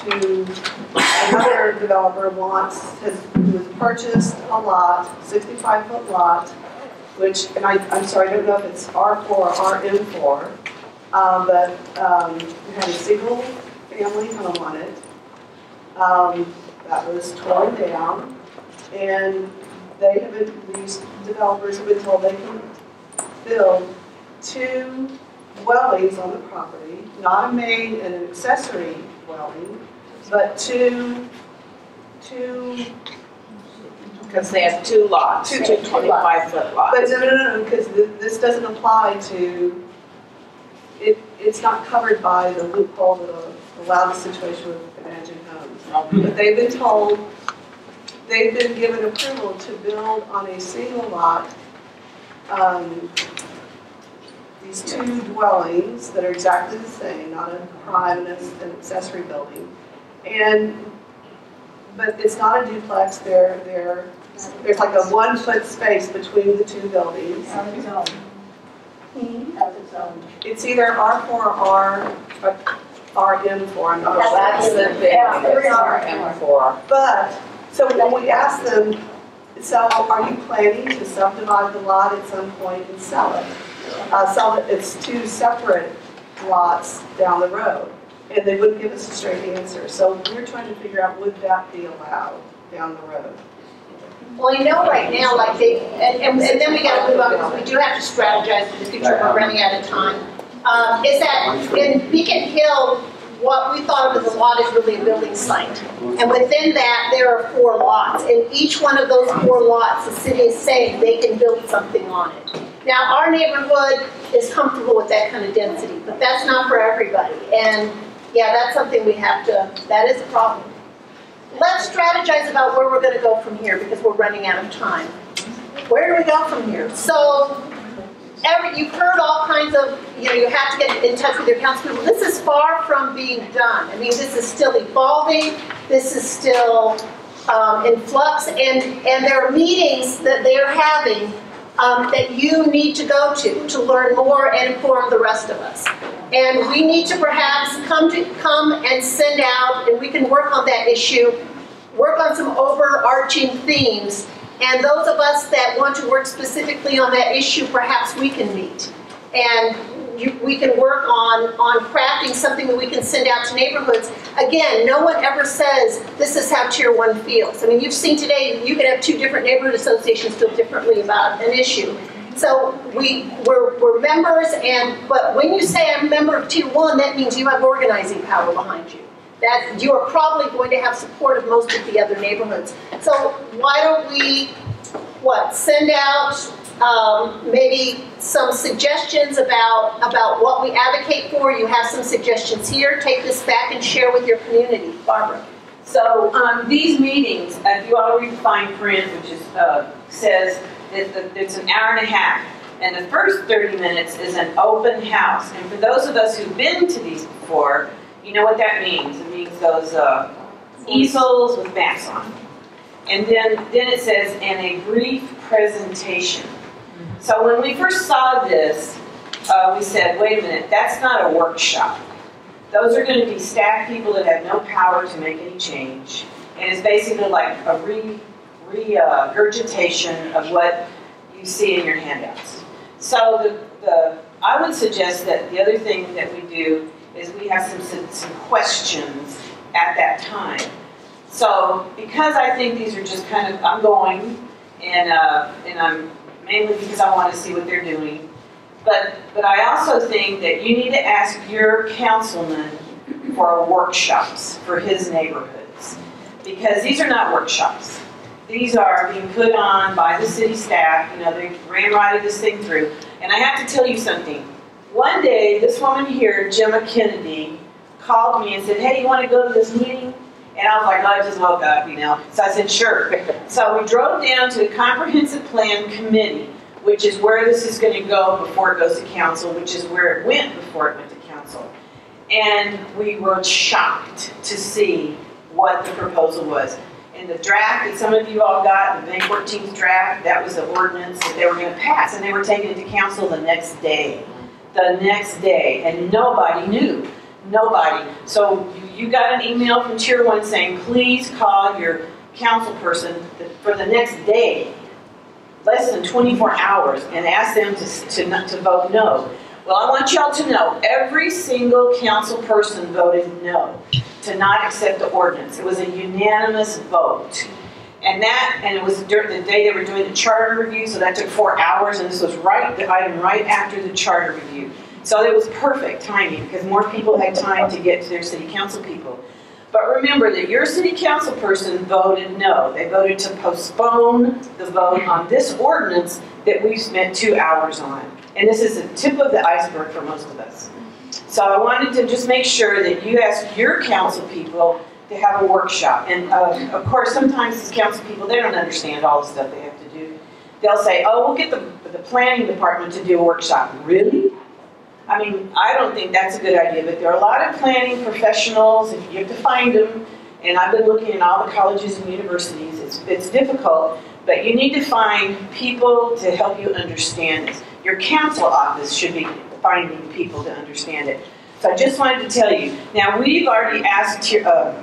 another developer has purchased a lot, 65-foot lot, which, and I'm sorry, I don't know if it's R4 or RM4, but it had a single family home on it. That was torn down, and these developers have been told they can build two dwellings on the property, not a main and an accessory dwelling, but two because they have two lots, two 25-foot lots. But no, because this doesn't apply to it. It's not covered by the loophole that allowed the situation with Imagine Homes. But they've been given approval to build on a single lot these two dwellings that are exactly the same, not a prime and an accessory building. But it's not a duplex. There's like a 1-foot space between the two buildings. It's either R4 or RM4. I'm not sure. That's the thing. Yeah, RM4. But so when we asked them, so are you planning to subdivide the lot at some point and sell it? It's two separate lots down the road. And they wouldn't give us a straight answer. So we're trying to figure out, would that be allowed? down the road. Well, I know right now, like they, and then we got to move on because we do have to strategize for the future. We're running out of time. Is that in Beacon Hill, what we thought of as a lot is really a building site. And within that, there are 4 lots. And each one of those 4 lots, the city is saying they can build something on it. Now, our neighborhood is comfortable with that kind of density, but that's not for everybody. And yeah, that's something we have to, that is a problem. Let's strategize about where we're going to go from here because we're running out of time. Where do we go from here? So, you've heard all kinds of, you have to get in touch with your council people. This is far from being done. I mean, this is still evolving. This is still in flux. And there are meetings that they're having that you need to go to learn more and inform the rest of us. And we need to perhaps come and send out, and we can work on that issue, work on some overarching themes, and those of us that want to work specifically on that issue, perhaps we can meet. And we can work on crafting something that we can send out to neighborhoods. Again, no one ever says, this is how Tier 1 feels. I mean, you've seen today, you could have 2 different neighborhood associations feel differently about an issue. So we're members, but when you say I'm a member of Tier 1, that means you have organizing power behind you. That you are probably going to have support of most of the other neighborhoods. So why don't we, send out maybe some suggestions about what we advocate for. You have some suggestions here. Take this back and share with your community. Barbara. So these meetings, if you all read Fine Print, which is, says, it's an hour and a half, and the first 30 minutes is an open house. And for those of us who've been to these before, you know what that means. It means those easels with maps on. And then it says, and a brief presentation. So when we first saw this, we said, wait a minute, that's not a workshop. Those are going to be staff people that have no power to make any change. And it's basically like a regurgitation of what you see in your handouts. So I would suggest that the other thing that we do is we have some questions at that time. So because I think these are just kind of ongoing, and I'm mainly because I want to see what they're doing. But I also think that you need to ask your councilman for workshops for his neighborhoods, because these are not workshops. These are being put on by the city staff. They ran-writed this thing through. And I have to tell you something. One day, this woman here, Gemma Kennedy, called me and said, hey, you want to go to this meeting? And I was like, no, I just woke up, So I said, sure. So we drove down to the Comprehensive Plan Committee, which is where this is going to go before it goes to council, which is where it went before it went to council. And we were shocked to see what the proposal was. And the draft that some of you all got, the May 14th draft, that was the ordinance that they were going to pass, and they were taking it to council the next day. The next day, and nobody knew. Nobody. So you got an email from Tier 1 saying, please call your council person for the next day, less than 24 hours, and ask them to vote no. Well, I want y'all to know, every single council person voted no to not accept the ordinance. It was a unanimous vote. And it was during the day they were doing the charter review, so that took 4 hours, and this was the item right after the charter review. So it was perfect timing, because more people had time to get to their city council people. But remember that your city council person voted no. They voted to postpone the vote on this ordinance that we've spent 2 hours on. And this is the tip of the iceberg for most of us. So I wanted to just make sure that you ask your council people to have a workshop. And of course, sometimes these council people, they don't understand all the stuff they have to do. They'll say, oh, we'll get the planning department to do a workshop. Really? I mean, I don't think that's a good idea, but there are a lot of planning professionals, and you have to find them. And I've been looking at all the colleges and universities. It's difficult, but you need to find people to help you understand this. Your council office should be finding people to understand it. So I just wanted to tell you. Now, we've already asked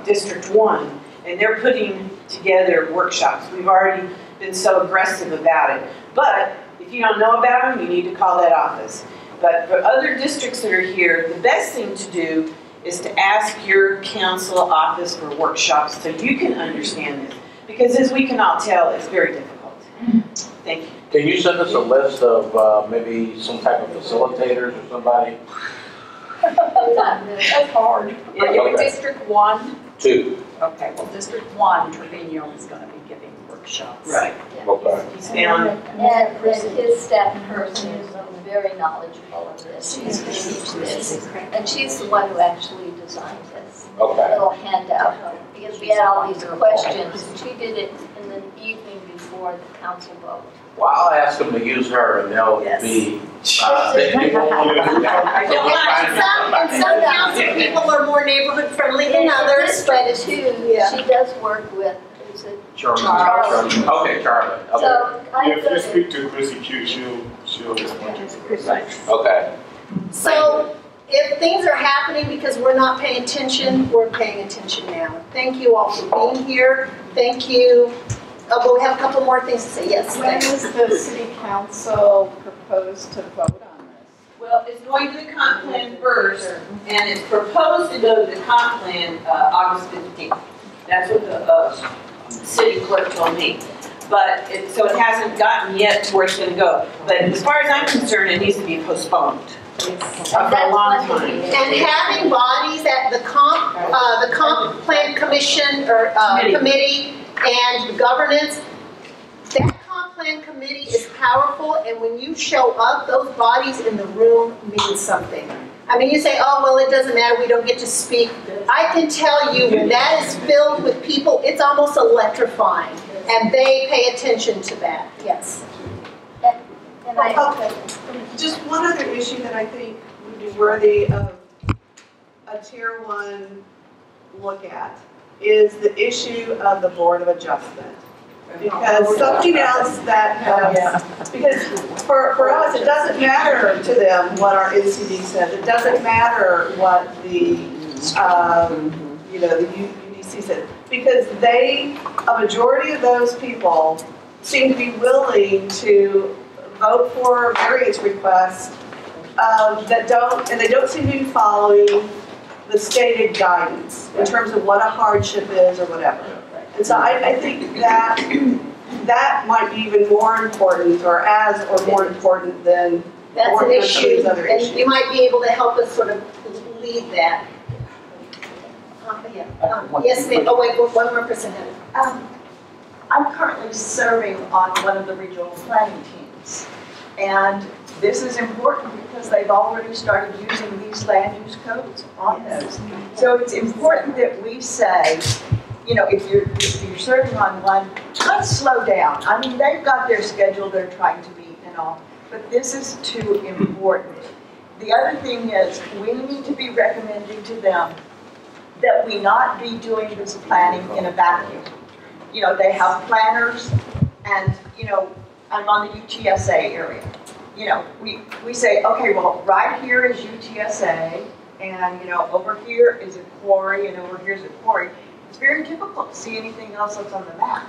District 1, and they're putting together workshops. We've already been so aggressive about it. But if you don't know about them, you need to call that office. But for other districts that are here, the best thing to do is to ask your council office for workshops so you can understand this. because as we can all tell, it's very difficult. Thank you. Can you send us a list of maybe some type of facilitators or somebody? That's hard. Yeah. Are you in District 1? 2. Okay, well, District 1, Trevino is going to be giving workshops. Right. Yeah. Okay. He's and his staff person is very knowledgeable of this. She's and she's the one who actually designed this little handout. Because we had all these questions, and she did it in the evening before the council vote. Well, I'll ask them to use her, and they'll be. Some council people are more neighborhood friendly than others, but she does work with. Charlie. Okay, Charlie. Okay. So, if you speak to Chrissy Q, she'll respond to you. Okay. So, if things are happening because we're not paying attention, we're paying attention now. Thank you all for being here. Thank you. Oh, but we have a couple more things to say. Yes. When is the city council proposed to vote on this? Well, it's going to the comp plan first, and it's proposed to go to the comp plan August 15th. That's what the city clerk told me. But so it hasn't gotten yet to where it's going to go. But as far as I'm concerned, it needs to be postponed. Yes. For a long time. And having bodies at the comp plan commission or committee and the governance, that comp plan committee is powerful. And when you show up, those bodies in the room mean something. I mean, you say, oh, well, it doesn't matter. We don't get to speak. I can tell you when that is filled with people, it's almost electrifying. And they pay attention to that. Yes. Okay. Just one other issue that I think would be worthy of a Tier 1 look at is the issue of the Board of Adjustment. Because something else that because for us, it doesn't matter to them what our NCD says. It doesn't matter what the you know, the UDC says, because they, a majority of those people, seem to be willing to vote for various requests that don't, and they don't seem to be following the stated guidance in terms of what a hardship is or whatever. And so I think that that might be even more important, or more important than an issue. And you might be able to help us sort of lead that. Yes, ma'am. Oh wait, one more person. I'm currently serving on one of the regional planning teams. And this is important because they've already started using these land use codes on those. So it's important that we say, you know, if you're serving on one, let's slow down. I mean, they've got their schedule they're trying to meet and all, but this is too important. The other thing is we need to be recommending to them that we not be doing this planning in a vacuum. You know, they have planners and, you know, I'm on the UTSA area. You know, we say, okay, well, right here is UTSA, and, you know, over here is a quarry, and over here is a quarry. It's very difficult to see anything else that's on the map.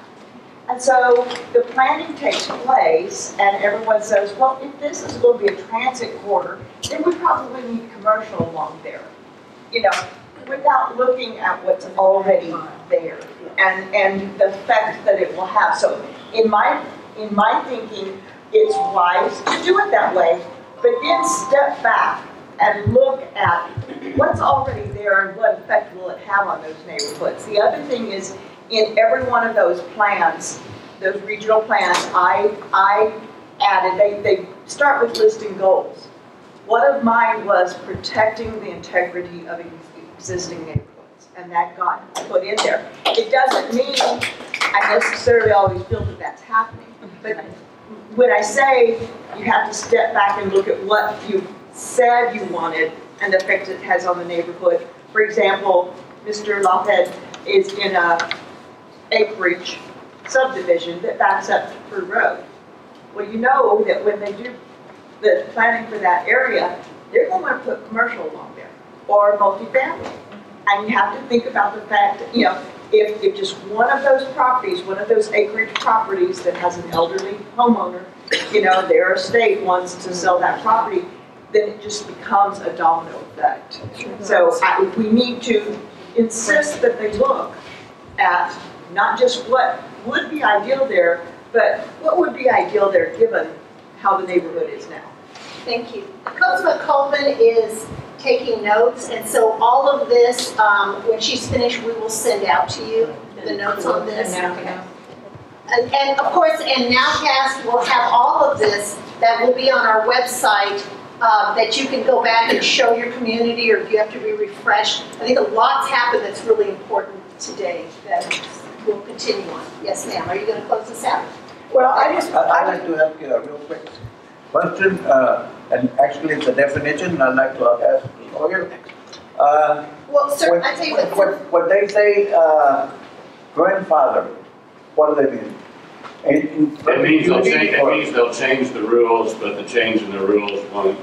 And so the planning takes place, and everyone says, well, if this is going to be a transit corridor, then we probably need commercial along there, you know, without looking at what's already there and the effect that it will have. So in my thinking, it's wise to do it that way, but then step back and look at what's already there and what effect will it have on those neighborhoods. The other thing is, in every one of those plans, those regional plans, I added, they start with listing goals. One of mine was protecting the integrity of existing neighborhoods, and that got put in there. It doesn't mean I necessarily always feel that that's happening. But when I say you have to step back and look at what you said you wanted and the effect it has on the neighborhood. For example, Mr. Lopez is in an acreage subdivision that backs up to Prue Road. Well, you know that when they do the planning for that area, they're going to put commercial along there or multifamily. And you have to think about the fact that, you know, if just one of those properties, one of those acreage properties that has an elderly homeowner, you know, their estate wants to sell that property, then it just becomes a domino effect. So we need to insist that they look at not just what would be ideal there, but what would be ideal there given how the neighborhood is now? Thank you. Kose McColven is taking notes, and so all of this, when she's finished, we will send out to you the notes on this. And of course, and NOWCast will have all of this that will be on our website that you can go back and show your community, or if you have to be refreshed. I think a lot's happened that's really important today that will continue on. Yes, ma'am. Are you going to close this out? Well, I'd like to help you real quick. Question, and actually it's a definition, I'd like to ask the lawyer. Well, sir, I tell you what they say, grandfather, what do they mean? It means they'll change the rules, but the change in the rules won't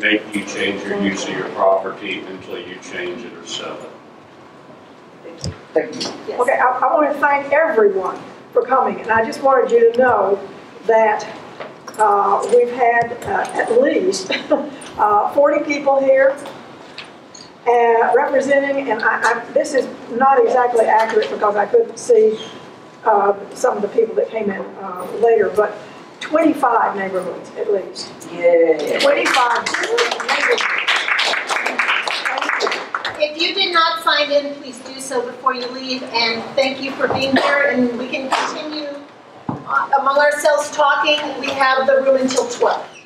make you change your use of your property until you change it or sell it. Thank you. Yes. Okay, I want to thank everyone for coming, and I just wanted you to know that we've had at least 40 people here representing, and this is not exactly accurate because I couldn't see some of the people that came in later, but 25 neighborhoods at least. Yeah. 25 neighborhoods. If you did not sign in, please do so before you leave, and thank you for being here, and we can continue among ourselves talking. We have the room until 12.